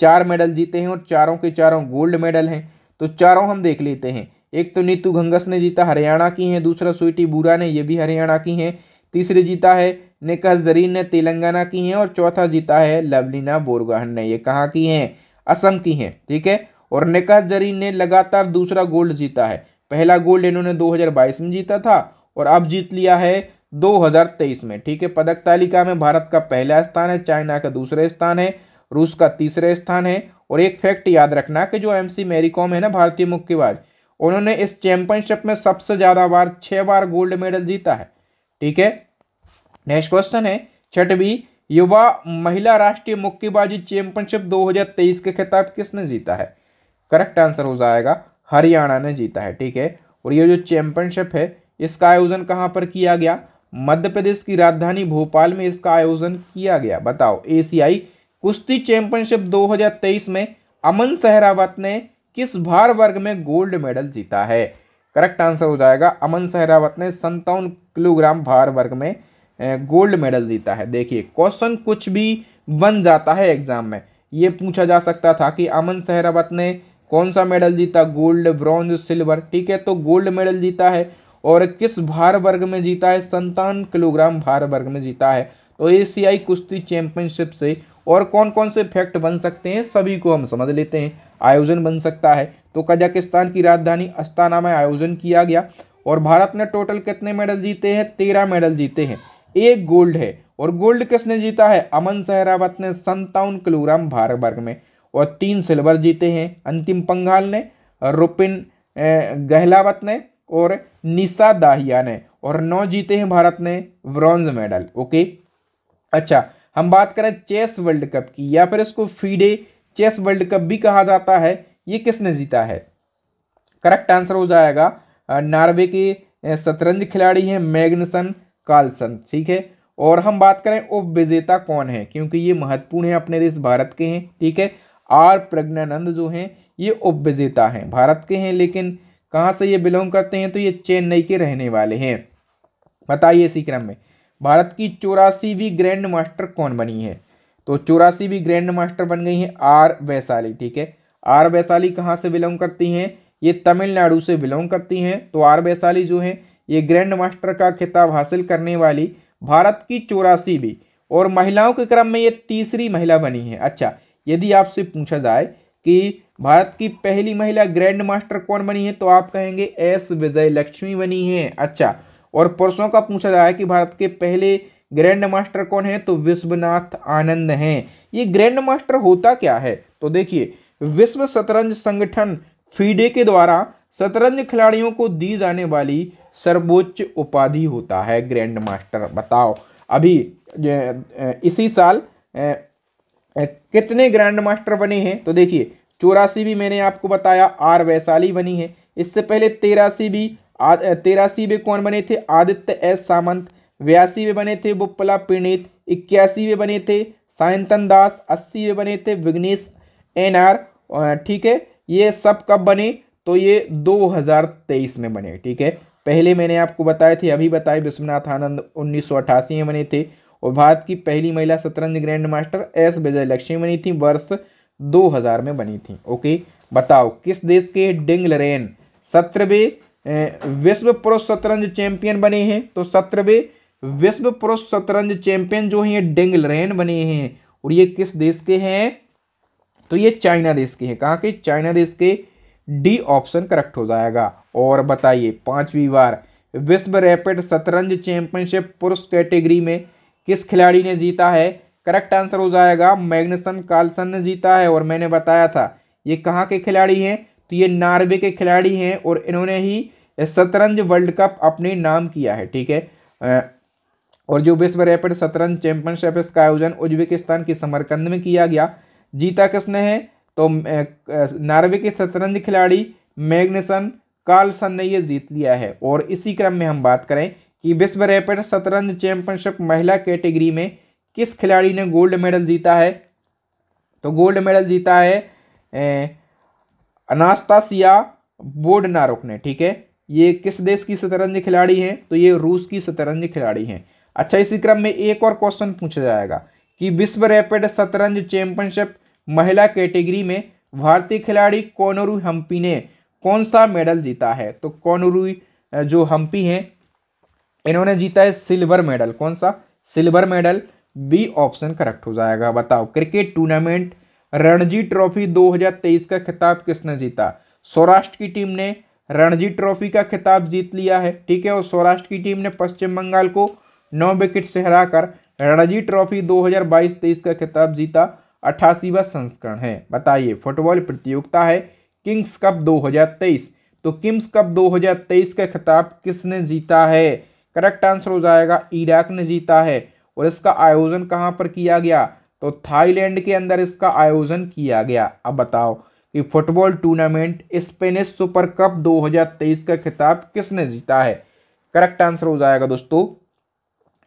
चार मेडल जीते हैं और चारों के चारों गोल्ड मेडल हैं। तो चारों हम देख लेते हैं। एक तो नीतू घंगस ने जीता, हरियाणा की हैं। दूसरा स्वीटी बूरा ने, ये भी हरियाणा की हैं। तीसरे जीता है निकाह जरीन ने, तेलंगाना की हैं। और चौथा जीता है लवलीना बोरगोहन ने, ये कहाँ की हैं? असम की हैं, ठीक है। और निकाह जरीन ने लगातार दूसरा गोल्ड जीता है। पहला गोल्ड इन्होंने दो हज़ार बाईस में जीता था और अब जीत लिया है दो हज़ार तेईस में, ठीक है। पदक तालिका में भारत का पहला स्थान है, चाइना का दूसरा स्थान है, रूस का तीसरा स्थान है। और एक फैक्ट याद रखना कि जो एम सी मैरी कॉम है ना, भारतीय मुक्केबाज, उन्होंने इस चैंपियनशिप में सबसे ज़्यादा बार छः बार गोल्ड मेडल जीता है, ठीक है। नेक्स्ट क्वेश्चन है छठवीं युवा महिला राष्ट्रीय मुक्केबाजी चैंपियनशिप दो हज़ार तेईस के खिताब किसने जीता है? करेक्ट आंसर हो जाएगा, हरियाणा ने जीता है, ठीक है। और ये जो चैंपियनशिप है, इसका आयोजन कहाँ पर किया गया? मध्य प्रदेश की राजधानी भोपाल में इसका आयोजन किया गया। बताओ, एशियाई कुश्ती चैंपियनशिप दो हज़ार तेईस में अमन सहरावत ने किस भार वर्ग में गोल्ड मेडल जीता है? करेक्ट आंसर हो जाएगा, अमन सहरावत ने संतावन किलोग्राम भार वर्ग में गोल्ड मेडल जीता है। देखिए, क्वेश्चन कुछ भी बन जाता है एग्जाम में। ये पूछा जा सकता था कि अमन सहरावत ने कौन सा मेडल जीता, गोल्ड, ब्रॉन्ज, सिल्वर, ठीक है। तो गोल्ड मेडल जीता है और किस भार वर्ग में जीता है? संतावन किलोग्राम भार वर्ग में जीता है। तो एशियाई कुश्ती चैंपियनशिप से और कौन कौन से फैक्ट बन सकते हैं, सभी को हम समझ लेते हैं। आयोजन बन सकता है तो कजाकिस्तान की राजधानी अस्ताना में आयोजन किया गया। और भारत ने टोटल कितने मेडल जीते हैं? तेरह मेडल जीते हैं, एक गोल्ड है। और गोल्ड किसने जीता है? अमन सहरावत ने संतावन किलोग्राम भार वर्ग में। और तीन सिल्वर जीते हैं अंतिम पंघाल ने, रुपिन गहलावत ने और निशा दाहिया ने। और नौ जीते हैं भारत ने ब्रॉन्ज मेडल, ओके। अच्छा, हम बात करें चेस वर्ल्ड कप की, या फिर इसको फीडे चेस वर्ल्ड कप भी कहा जाता है। ये किसने जीता है? करेक्ट आंसर हो जाएगा, नॉर्वे के शतरंज खिलाड़ी हैं मैग्नसन कार्लसन, ठीक है। और हम बात करें उप विजेता कौन है, क्योंकि ये महत्वपूर्ण है, अपने देश भारत के हैं, ठीक है। आर प्रज्ञानंद जो हैं ये उप विजेता हैं, भारत के हैं, लेकिन कहाँ से ये बिलोंग करते हैं? तो ये चेन्नई के रहने वाले हैं। बताइए, इसी क्रम में भारत की चौरासीवीं ग्रैंड मास्टर कौन बनी है? तो चौरासीवीं ग्रैंड मास्टर बन गई है आर वैशाली, ठीक है। आर वैशाली कहाँ से बिलोंग करती हैं? ये तमिलनाडु से बिलोंग करती हैं। तो आर वैशाली जो हैं ये ग्रैंड मास्टर का खिताब हासिल करने वाली भारत की चौरासीवीं और महिलाओं के क्रम में ये तीसरी महिला बनी है। अच्छा, यदि आपसे पूछा जाए कि भारत की पहली महिला ग्रैंड मास्टर कौन बनी है, तो आप कहेंगे एस विजय लक्ष्मी बनी है। अच्छा, और पुरुषों का पूछा जाए कि भारत के पहले ग्रैंड मास्टर कौन है, तो विश्वनाथ आनंद हैं। ये ग्रैंड मास्टर होता क्या है? तो देखिए, विश्व शतरंज संगठन फीडे के द्वारा शतरंज खिलाड़ियों को दी जाने वाली सर्वोच्च उपाधि होता है ग्रैंड मास्टर। बताओ, अभी इसी साल कितने ग्रैंड मास्टर बने हैं? तो देखिए, चौरासीवीं मैंने आपको बताया आर वैशाली बनी है। इससे पहले तेरासीवीं तेरासीवें कौन बने थे? आदित्य एस सामंत। बयासीवें बने थे बुप्पला प्रणीत। इक्यासीवें बने थे सायंतन दास। अस्सीवें बने थे विग्नेश एन आर, ठीक है। ये सब कब बने? तो ये दो हज़ार तेईस में बने, ठीक है। पहले मैंने आपको बताए थे, अभी बताए, विश्वनाथ आनंद उन्नीस सौ अठासी में बने थे। और भारत की पहली महिला शतरंज grand master S Vijayalakshmi बनी थी, वर्ष दो हज़ार में बनी थी, ओके। बताओ, किस देश के डिंगलरेन सत्रहवें विश्व पुरुष शतरंज चैंपियन बने हैं? तो सत्रहवें विश्व पुरुष शतरंज चैंपियन जो है ये डेंग लैन बने हैं। और ये किस देश के हैं? तो ये चाइना देश के हैं। कहाँ के? चाइना देश के। डी ऑप्शन करेक्ट हो जाएगा। और बताइए पांचवी बार विश्व रैपिड शतरंज चैंपियनशिप पुरुष कैटेगरी में किस खिलाड़ी ने जीता है? करेक्ट आंसर हो जाएगा मैग्नसन कार्लसन ने जीता है। और मैंने बताया था ये कहाँ के खिलाड़ी हैं? तो ये नॉर्वे के खिलाड़ी हैं और इन्होंने ही शतरंज वर्ल्ड कप अपने नाम किया है। ठीक है। और जो विश्व रैपिड शतरंज चैंपियनशिप इसका आयोजन उज्बेकिस्तान के समरकंद में किया गया। जीता किसने है? तो नॉर्वे के शतरंज खिलाड़ी मैग्नसन कार्लसन ने ये जीत लिया है। और इसी क्रम में हम बात करें कि विश्व रैपिड शतरंज चैंपियनशिप महिला कैटेगरी में किस खिलाड़ी ने गोल्ड मेडल जीता है? तो गोल्ड मेडल जीता है अनास्तासिया बोर्डनारोक ने। ठीक है। ये किस देश की शतरंज खिलाड़ी हैं? तो ये रूस की शतरंज खिलाड़ी हैं। अच्छा, इसी क्रम में एक और क्वेश्चन पूछा जाएगा कि विश्व रैपिड शतरंज चैंपियनशिप महिला कैटेगरी में भारतीय खिलाड़ी कोनोरू हम्पी ने कौन सा मेडल जीता है? तो कोनोरू जो हम्पी हैं इन्होंने जीता है सिल्वर मेडल। कौन सा? Silver medal. B option correct हो जाएगा। बताओ क्रिकेट टूर्नामेंट रणजी ट्रॉफी दो हज़ार तेईस का खिताब किसने जीता? सौराष्ट्र की टीम ने रणजी ट्रॉफी का खिताब जीत लिया है। ठीक है। और सौराष्ट्र की टीम ने पश्चिम बंगाल को नौ विकेट से हराकर रणजी ट्रॉफी दो हज़ार बाईस तेईस का खिताब जीता। अट्ठासीवां संस्करण है। बताइए फुटबॉल प्रतियोगिता है किंग्स कप दो हज़ार तेईस। तो किंग्स कप दो हज़ार तेईस का खिताब किसने जीता है? करेक्ट आंसर हो जाएगा इराक ने जीता है। और इसका आयोजन कहाँ पर किया गया? तो थाईलैंड के अंदर इसका आयोजन किया गया। अब बताओ कि football tournament Spanish super cup दो हज़ार तेईस का खिताब किसने जीता है? करेक्ट आंसर हो जाएगा दोस्तों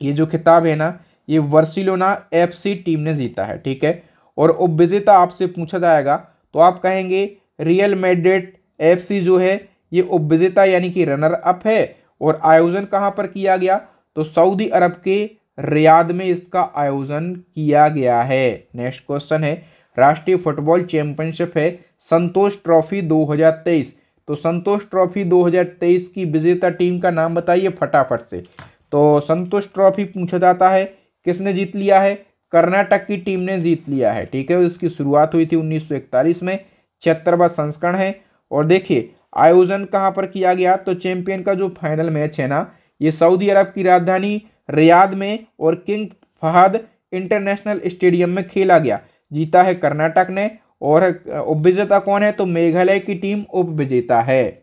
ये जो खिताब है ना ये बार्सिलोना एफसी टीम ने जीता है। ठीक है। और उपविजेता आपसे पूछा जाएगा तो आप कहेंगे रियल मैड्रिड एफसी जो है ये उपविजेता यानी कि रनर अप है। और आयोजन कहाँ पर किया गया? तो सऊदी अरब के रियाद में इसका आयोजन किया गया है। नेक्स्ट क्वेश्चन है राष्ट्रीय फुटबॉल चैंपियनशिप है संतोष ट्रॉफी दो हज़ार तेईस। तो संतोष ट्रॉफी दो हज़ार तेईस की विजेता टीम का नाम बताइए फटाफट से। तो संतोष ट्रॉफी पूछा जाता है किसने जीत लिया है? कर्नाटक की टीम ने जीत लिया है। ठीक है। इसकी शुरुआत हुई थी उन्नीस सौ इकतालीस में। छिहत्तरवां संस्करण है। और देखिए आयोजन कहाँ पर किया गया? तो चैंपियन का जो फाइनल मैच है ना ये सऊदी अरब की राजधानी रियाद में और किंग फहद इंटरनेशनल स्टेडियम में खेला गया। जीता है कर्नाटक ने। और उपविजेता कौन है? तो मेघालय की टीम उपविजेता है।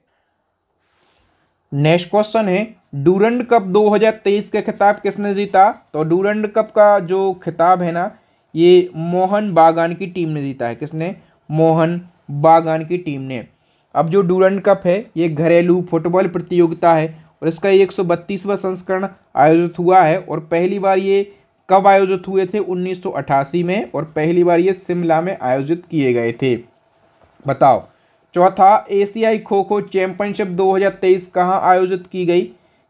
नेक्स्ट क्वेश्चन है डूरंड कप दो हज़ार तेईस का खिताब किसने जीता? तो डूरंड कप का जो खिताब है ना ये मोहन बागान की टीम ने जीता है। किसने? मोहन बागान की टीम ने। अब जो डूरंड कप है ये घरेलू फुटबॉल प्रतियोगिता है और इसका एक सौ बत्तीसवां संस्करण आयोजित हुआ है। और पहली बार ये कब आयोजित हुए थे? उन्नीस सौ अट्ठासी में। और पहली बार ये शिमला में आयोजित किए गए थे। बताओ चौथा एशियाई खो खो चैंपियनशिप दो हज़ार तेईस कहाँ आयोजित की गई?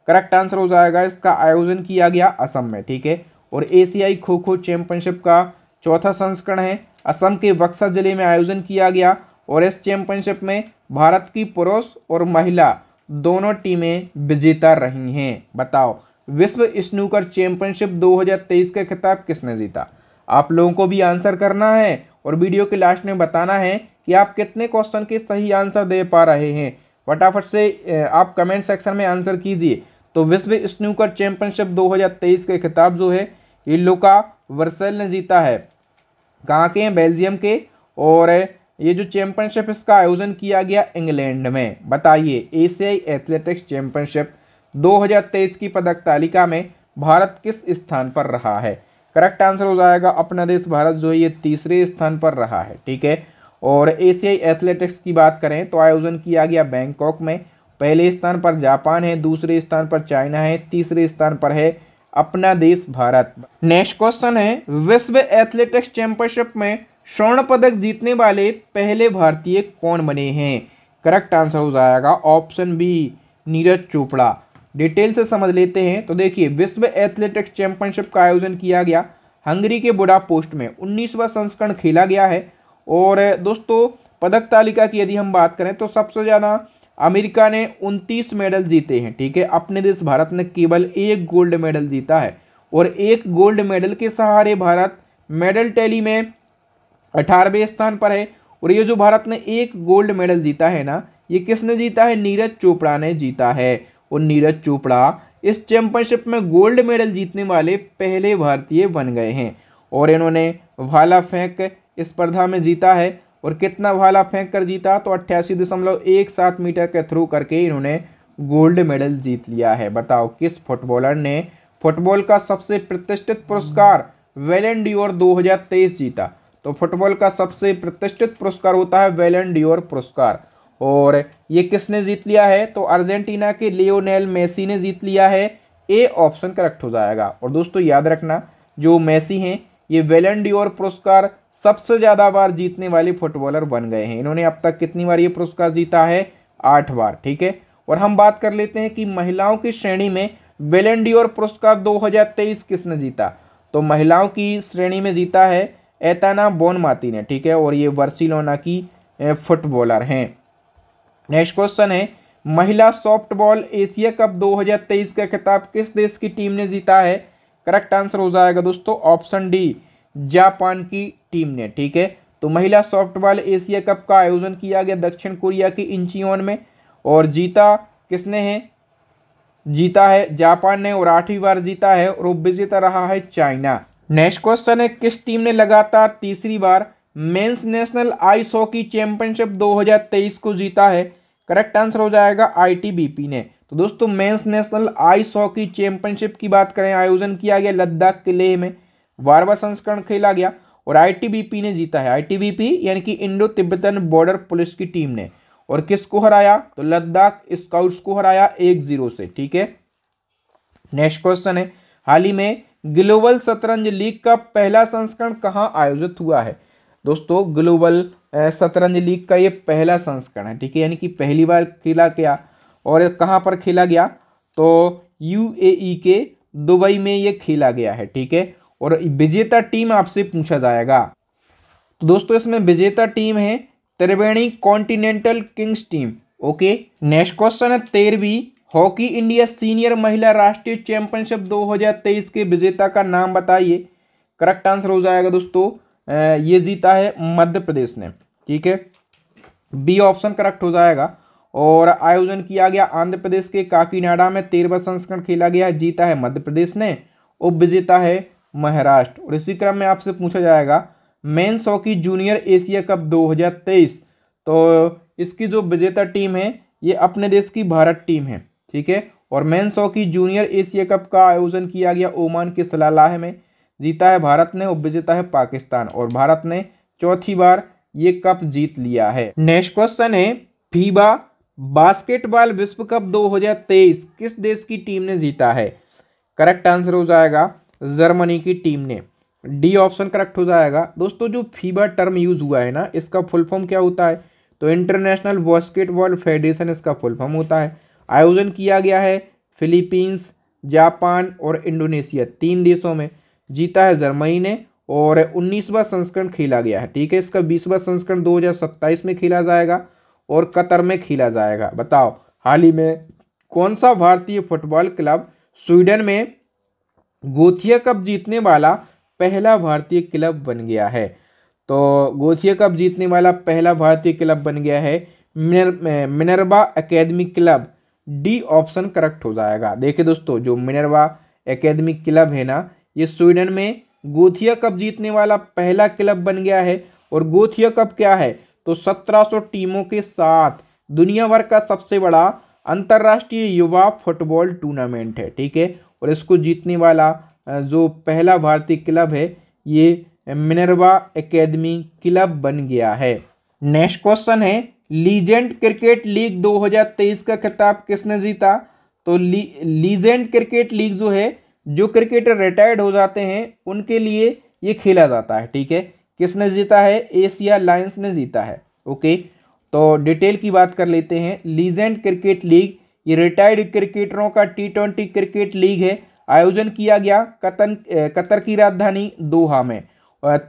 करेक्ट आंसर हो जाएगा इसका आयोजन किया गया असम में। ठीक है। और एशियाई खो खो चैंपियनशिप का चौथा संस्करण है असम के बक्सर जिले में आयोजन किया गया। और इस चैंपियनशिप में भारत की पुरुष और महिला दोनों टीमें विजेता रही हैं। बताओ विश्व स्नूकर चैंपियनशिप दो हज़ार तेईस का खिताब किसने जीता? आप लोगों को भी आंसर करना है और वीडियो के लास्ट में बताना है कि आप कितने क्वेश्चन के सही आंसर दे पा रहे हैं। फटाफट से आप कमेंट सेक्शन में आंसर कीजिए। तो विश्व स्नूकर चैंपियनशिप दो हज़ार तेईस का खिताब जो है ये लुका वर्सेल ने जीता है। कहाँ के हैं? बेल्जियम के। और ये जो चैंपियनशिप इसका आयोजन किया गया इंग्लैंड में। बताइए एशियाई एथलेटिक्स चैंपियनशिप दो हज़ार तेईस की पदक तालिका में भारत किस स्थान पर रहा है? करेक्ट आंसर हो जाएगा अपना देश भारत जो है ये तीसरे स्थान पर रहा है। ठीक है। और एशियाई एथलेटिक्स की बात करें तो आयोजन किया गया बैंकॉक में। पहले स्थान पर जापान है, दूसरे स्थान पर चाइना है, तीसरे स्थान पर है अपना देश भारत। नेक्स्ट क्वेश्चन है विश्व एथलेटिक्स चैंपियनशिप में स्वर्ण पदक जीतने वाले पहले भारतीय कौन बने हैं? करेक्ट आंसर हो जाएगा option B Neeraj Chopra. Detail से समझ लेते हैं। तो देखिए विश्व एथलेटिक्स चैंपियनशिप का आयोजन किया गया हंगरी के बुडापेस्ट में। उन्नीसवां संस्करण खेला गया है। और दोस्तों पदक तालिका की यदि हम बात करें तो सबसे ज़्यादा अमेरिका ने उनतीस मेडल जीते हैं, ठीक है। अपने देश भारत ने केवल एक गोल्ड मेडल जीता है और एक गोल्ड मेडल के सहारे भारत मेडल टैली में अठारहवें स्थान पर है। और ये जो भारत ने एक गोल्ड मेडल जीता है ना, ये किसने जीता है? नीरज चोपड़ा ने जीता है। और नीरज चोपड़ा इस चैंपियनशिप में गोल्ड मेडल जीतने वाले पहले भारतीय बन गए हैं। और इन्होंने भाला फेंक स्पर्धा में जीता है और कितना भाला फेंक कर जीता, तो अट्ठासी दशमलव एक सात मीटर के थ्रू करके इन्होंने गोल्ड मेडल जीत लिया है। बताओ किस फुटबॉलर ने फुटबॉल का सबसे प्रतिष्ठित पुरस्कार बैलन डी'ओर दो हज़ार तेईस जीता? तो फुटबॉल का सबसे प्रतिष्ठित पुरस्कार होता है बैलन डी'ओर पुरस्कार। और ये किसने जीत लिया है? तो अर्जेंटीना के लियोनेल मेसी ने जीत लिया है। ए ऑप्शन करेक्ट हो जाएगा। और दोस्तों याद रखना, जो मेसी हैं ये बैलन डी'ओर पुरस्कार सबसे ज़्यादा बार जीतने वाले फुटबॉलर बन गए हैं। इन्होंने अब तक कितनी बार ये पुरस्कार जीता है? आठ बार, ठीक है। और हम बात कर लेते हैं कि महिलाओं की श्रेणी में बैलन डी'ओर पुरस्कार दो हज़ार तेईस किसने जीता? तो महिलाओं की श्रेणी में जीता है ऐताना बोनमाती ने, ठीक है। और ये बार्सिलोना की फुटबॉलर हैं। नेक्स्ट क्वेश्चन है, महिला सॉफ्टबॉल एशिया कप दो हज़ार तेईस का खिताब किस देश की टीम ने जीता है? करेक्ट आंसर हो जाएगा दोस्तों ऑप्शन डी, जापान की टीम ने, ठीक है। तो महिला सॉफ्टबॉल एशिया कप का आयोजन किया गया दक्षिण कोरिया के इंचियोन में और जीता किसने है? जीता है जापान ने और आठवीं बार जीता है और विजेता रहा है चाइना। नेक्स्ट क्वेश्चन है, किस टीम ने लगातार तीसरी बार men's national ice hockey championship दो हज़ार तेईस को जीता है? करेक्ट आंसर हो जाएगा आईटीबीपी ने। तो दोस्तों men's national ice hockey championship की बात करें, आयोजन किया गया लद्दाख के लेह में, बारहवां संस्करण खेला गया और आईटीबीपी ने जीता है। आईटीबीपी यानी कि इंडो तिब्बतन बॉर्डर पुलिस की टीम ने। और किसको हराया? तो लद्दाख स्काउट्स को हराया एक जीरो से, ठीक है। नेक्स्ट क्वेश्चन है, हाल ही में ग्लोबल शतरंज लीग का पहला संस्करण कहाँ आयोजित हुआ है? दोस्तों ग्लोबल शतरंज लीग का ये पहला संस्करण है, ठीक है, यानी कि पहली बार खेला गया। और कहाँ पर खेला गया? तो यूएई के दुबई में ये खेला गया है, ठीक है। और विजेता टीम आपसे पूछा जाएगा। तो दोस्तों इसमें विजेता टीम है Triveni continental kings team, okay. Next question है, तेरहवीं हॉकी इंडिया सीनियर महिला राष्ट्रीय चैंपियनशिप दो हज़ार तेईस के विजेता का नाम बताइए। करेक्ट आंसर हो जाएगा दोस्तों ये जीता है मध्य प्रदेश ने, ठीक है। बी ऑप्शन करेक्ट हो जाएगा। और आयोजन किया गया आंध्र प्रदेश के काकीनाडा में, तेरहवां संस्करण खेला गया, जीता है मध्य प्रदेश ने, उप विजेता है महाराष्ट्र। और इसी क्रम में आपसे पूछा जाएगा men's hockey junior Asia cup दो हज़ार तेईस, तो इसकी जो विजेता टीम है ये अपने देश की भारत टीम है, ठीक है। और men's hockey junior Asia cup का आयोजन किया गया ओमान के सलालाह में, जीता है भारत ने, उप विजेता है पाकिस्तान। और भारत ने चौथी बार ये कप जीत लिया है। नेक्स्ट क्वेश्चन है, फीबा बास्केटबॉल विश्व कप दो हज़ार तेईस किस देश की टीम ने जीता है? करेक्ट आंसर हो जाएगा जर्मनी की टीम ने। डी ऑप्शन करेक्ट हो जाएगा। दोस्तों जो फीबा टर्म यूज हुआ है ना, इसका फुल फॉर्म क्या होता है? तो इंटरनेशनल बास्केटबॉल फेडरेशन इसका फुल फॉर्म होता है। आयोजन किया गया है फिलीपींस, जापान और इंडोनेशिया, तीन देशों में, जीता है जर्मनी ने। और उन्नीसवां संस्करण खेला गया है, ठीक है। इसका बीसवां संस्करण दो हज़ार सत्ताईस में खेला जाएगा और कतर में खेला जाएगा। बताओ हाल ही में कौन सा भारतीय फुटबॉल क्लब स्वीडन में गोथिया कप जीतने वाला पहला भारतीय क्लब बन गया है? तो गोथिया कप जीतने वाला पहला भारतीय क्लब बन गया है मिनर, Minerva academy club. D option correct हो जाएगा। देखिए दोस्तों जो मिनर्वा एकेडमी क्लब है ना, ये स्वीडन में गोथिया कप जीतने वाला पहला क्लब बन गया है। और गोथिया कप क्या है? तो सत्रह सौ टीमों के साथ दुनिया भर का सबसे बड़ा अंतर्राष्ट्रीय युवा फुटबॉल टूर्नामेंट है, ठीक है। और इसको जीतने वाला जो पहला भारतीय क्लब है ये मिनर्वा एकेडमी क्लब बन गया है। नेक्स्ट क्वेश्चन है, लीजेंड क्रिकेट लीग दो हज़ार तेईस का खिताब किसने जीता? तो ली, लीजेंड क्रिकेट लीग जो है, जो क्रिकेटर रिटायर्ड हो जाते हैं उनके लिए ये खेला जाता है, ठीक है। किसने जीता है? एशिया लायंस ने जीता है, ओके। तो डिटेल की बात कर लेते हैं। लीजेंड क्रिकेट लीग ये रिटायर्ड क्रिकेटरों का टी ट्वेंटी क्रिकेट लीग है। आयोजन किया गया कतन कतर की राजधानी दोहा में।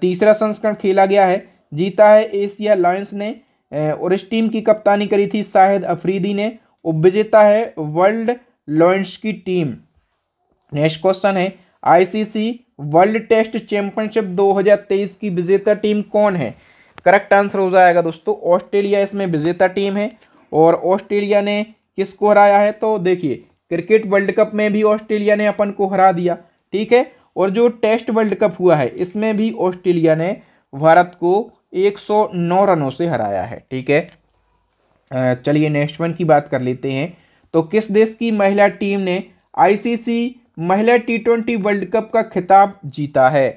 तीसरा संस्करण खेला गया है, जीता है एशिया लायंस ने। और इस टीम की कप्तानी करी थी शाहिद अफरीदी ने। उपविजेता है वर्ल्ड लॉयंस की टीम। नेक्स्ट क्वेश्चन है आईसीसी वर्ल्ड टेस्ट चैंपियनशिप दो हज़ार तेईस की विजेता टीम कौन है? करेक्ट आंसर हो जाएगा दोस्तों ऑस्ट्रेलिया इसमें विजेता टीम है। और ऑस्ट्रेलिया ने किसको हराया है? तो देखिए क्रिकेट वर्ल्ड कप में भी ऑस्ट्रेलिया ने अपन को हरा दिया, ठीक है। और जो टेस्ट वर्ल्ड कप हुआ है इसमें भी ऑस्ट्रेलिया ने भारत को एक सौ नौ रनों से हराया है, ठीक है। चलिए नेक्स्ट वन की बात कर लेते हैं। तो किस देश की महिला टीम ने आईसीसी महिला टी ट्वेंटी वर्ल्ड कप का खिताब जीता है?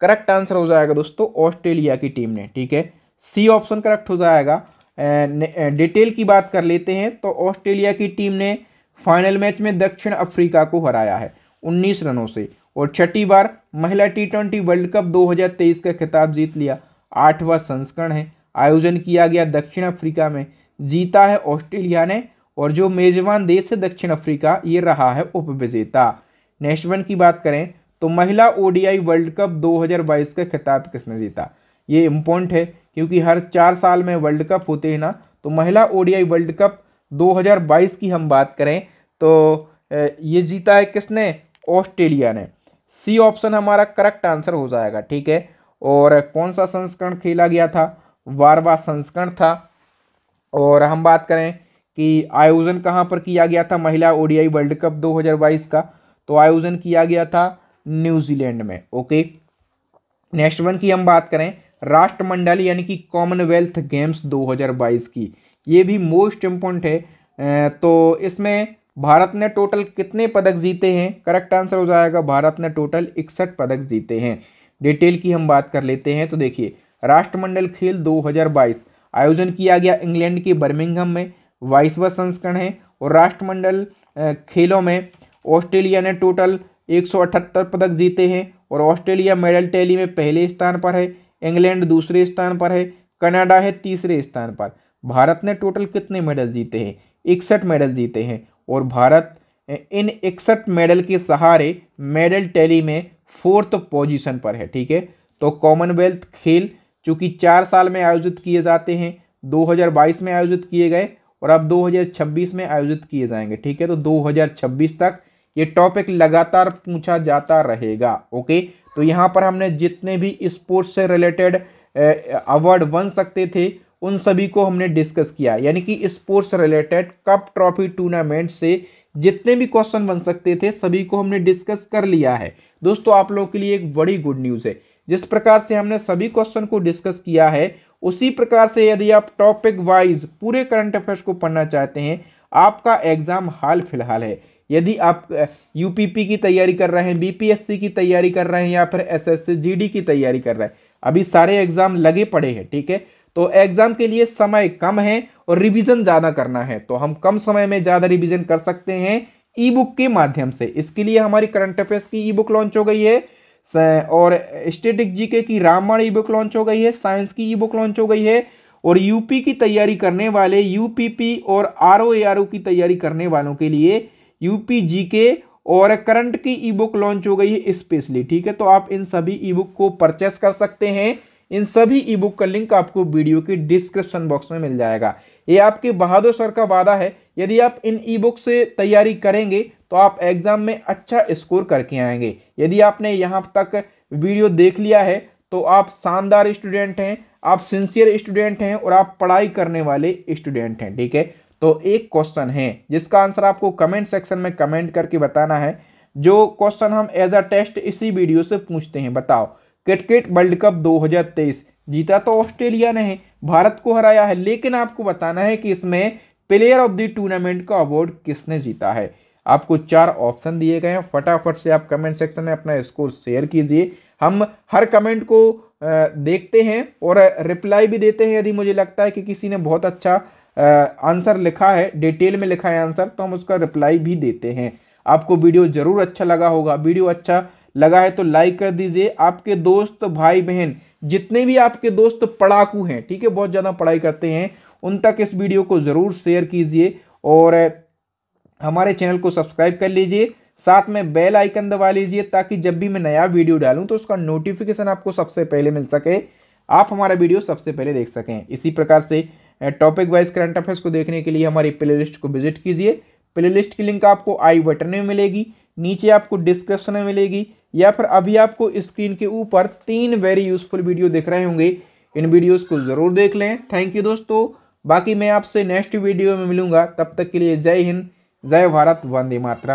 करेक्ट आंसर हो जाएगा दोस्तों ऑस्ट्रेलिया की टीम ने, ठीक है। सी ऑप्शन करेक्ट हो जाएगा। डिटेल की बात कर लेते हैं तो ऑस्ट्रेलिया की टीम ने फाइनल मैच में दक्षिण अफ्रीका को हराया है उन्नीस रनों से और छठी बार महिला टी ट्वेंटी वर्ल्ड कप दो हज़ार तेईस का खिताब जीत लिया। आठवां संस्करण है, आयोजन किया गया दक्षिण अफ्रीका में, जीता है ऑस्ट्रेलिया ने। और जो मेजबान देश है दक्षिण अफ्रीका ये रहा है उपविजेता। नेक्स्ट वन की बात करें तो महिला ओडीआई वर्ल्ड कप दो हज़ार बाईस का खिताब किसने जीता? ये इम्पोर्टेंट है क्योंकि हर चार साल में वर्ल्ड कप होते हैं ना। तो महिला ओडीआई वर्ल्ड कप दो हज़ार बाईस की हम बात करें तो ये जीता है किसने? ऑस्ट्रेलिया ने। सी ऑप्शन हमारा करेक्ट आंसर हो जाएगा, ठीक है। और कौन सा संस्करण खेला गया था? बारहवां संस्करण था। और हम बात करें कि आयोजन कहाँ पर किया गया था महिला ओडीआई वर्ल्ड कप दो हज़ार बाईस का, तो आयोजन किया गया था न्यूजीलैंड में, ओके। नेक्स्ट वन की हम बात करें राष्ट्रमंडल यानी कि कॉमनवेल्थ गेम्स दो हज़ार बाईस की, ये भी मोस्ट इम्पोर्टेंट है। तो इसमें भारत ने टोटल कितने पदक जीते हैं? करेक्ट आंसर हो जाएगा भारत ने टोटल इकसठ पदक जीते हैं। डिटेल की हम बात कर लेते हैं तो देखिए राष्ट्रमंडल खेल दो हज़ार बाईस आयोजन किया गया इंग्लैंड के बर्मिंघम में, बाईसवां संस्करण है। और राष्ट्रमंडल खेलों में ऑस्ट्रेलिया ने टोटल एक सौ अठहत्तर पदक जीते हैं और ऑस्ट्रेलिया मेडल टैली में पहले स्थान पर है, इंग्लैंड दूसरे स्थान पर है, कनाडा है तीसरे स्थान पर। भारत ने टोटल कितने मेडल जीते हैं? इकसठ मेडल जीते हैं। और भारत इन इकसठ मेडल के सहारे मेडल टैली में फोर्थ पोजीशन पर है, ठीक है। तो कॉमनवेल्थ खेल चूँकि चार साल में आयोजित किए जाते हैं, दो हज़ार बाईस में आयोजित किए गए और अब दो हज़ार छब्बीस में आयोजित किए जाएंगे, ठीक है। तो दो हज़ार छब्बीस तक ये टॉपिक लगातार पूछा जाता रहेगा, ओके। तो यहाँ पर हमने जितने भी स्पोर्ट्स से रिलेटेड अवार्ड बन सकते थे उन सभी को हमने डिस्कस किया, यानी कि sports related cup trophy tournament से जितने भी क्वेश्चन बन सकते थे सभी को हमने डिस्कस कर लिया है। दोस्तों आप लोगों के लिए एक बड़ी गुड न्यूज़ है, जिस प्रकार से हमने सभी क्वेश्चन को डिस्कस किया है उसी प्रकार से यदि आप टॉपिक वाइज पूरे करंट अफेयर्स को पढ़ना चाहते हैं, आपका एग्ज़ाम हाल फिलहाल है, यदि आप यूपीपी की तैयारी कर रहे हैं, बीपीएससी की तैयारी कर रहे हैं या फिर एसएससी जीडी की तैयारी कर रहे हैं, अभी सारे एग्ज़ाम लगे पड़े हैं, ठीक है। तो एग्ज़ाम के लिए समय कम है और रिवीजन ज़्यादा करना है, तो हम कम समय में ज़्यादा रिवीजन कर सकते हैं ई बुक के माध्यम से। इसके लिए हमारी करंट अफेयर्स की ई बुक लॉन्च हो गई है और स्टेटिक जीके की रामबाण ई बुक लॉन्च हो गई है, साइंस की ई बुक लॉन्च हो गई है। और यूपी की तैयारी करने वाले, यूपीपी और R O A R O की तैयारी करने वालों के लिए यूपी जी के और करंट की ई बुक लॉन्च हो गई है स्पेशली, ठीक है। तो आप इन सभी ई बुक को परचेस कर सकते हैं। इन सभी ई बुक का लिंक आपको वीडियो के डिस्क्रिप्शन बॉक्स में मिल जाएगा। ये आपके बहादुर सर का वादा है, यदि आप इन ई बुक से तैयारी करेंगे तो आप एग्ज़ाम में अच्छा स्कोर करके आएंगे। यदि आपने यहाँ तक वीडियो देख लिया है तो आप शानदार स्टूडेंट हैं, आप सिंसियर स्टूडेंट हैं और आप पढ़ाई करने वाले स्टूडेंट हैं, ठीक है। तो एक क्वेश्चन है जिसका आंसर आपको कमेंट सेक्शन में कमेंट करके बताना है, जो क्वेश्चन हम एज अ टेस्ट इसी वीडियो से पूछते हैं। बताओ क्रिकेट वर्ल्ड कप दो हज़ार तेईस जीता तो ऑस्ट्रेलिया ने है, भारत को हराया है, लेकिन आपको बताना है कि इसमें प्लेयर ऑफ द टूर्नामेंट का अवार्ड किसने जीता है। आपको चार ऑप्शन दिए गए हैं, फटाफट से आप कमेंट सेक्शन में अपना स्कोर शेयर कीजिए। हम हर कमेंट को देखते हैं और रिप्लाई भी देते हैं। यदि मुझे लगता है कि किसी ने बहुत अच्छा आंसर uh, लिखा है, डिटेल में लिखा है आंसर, तो हम उसका रिप्लाई भी देते हैं। आपको वीडियो ज़रूर अच्छा लगा होगा। वीडियो अच्छा लगा है तो लाइक कर दीजिए। आपके दोस्त, भाई बहन, जितने भी आपके दोस्त पढ़ाकू हैं, ठीक है, बहुत ज़्यादा पढ़ाई करते हैं, उन तक इस वीडियो को ज़रूर शेयर कीजिए और हमारे चैनल को सब्सक्राइब कर लीजिए। साथ में बेल आइकन दबा लीजिए ताकि जब भी मैं नया वीडियो डालूँ तो उसका नोटिफिकेशन आपको सबसे पहले मिल सके, आप हमारा वीडियो सबसे पहले देख सकें। इसी प्रकार से टॉपिक वाइज करंट अफेयर्स को देखने के लिए हमारी प्लेलिस्ट को विजिट कीजिए। प्लेलिस्ट की लिंक आपको आई बटन में मिलेगी, नीचे आपको डिस्क्रिप्शन में मिलेगी, या फिर अभी आपको स्क्रीन के ऊपर तीन वेरी यूजफुल वीडियो दिख रहे होंगे, इन वीडियोस को ज़रूर देख लें। थैंक यू दोस्तों, बाकी मैं आपसे नेक्स्ट वीडियो में मिलूंगा, तब तक के लिए जय हिंद, जय भारत, वंदे मातरम।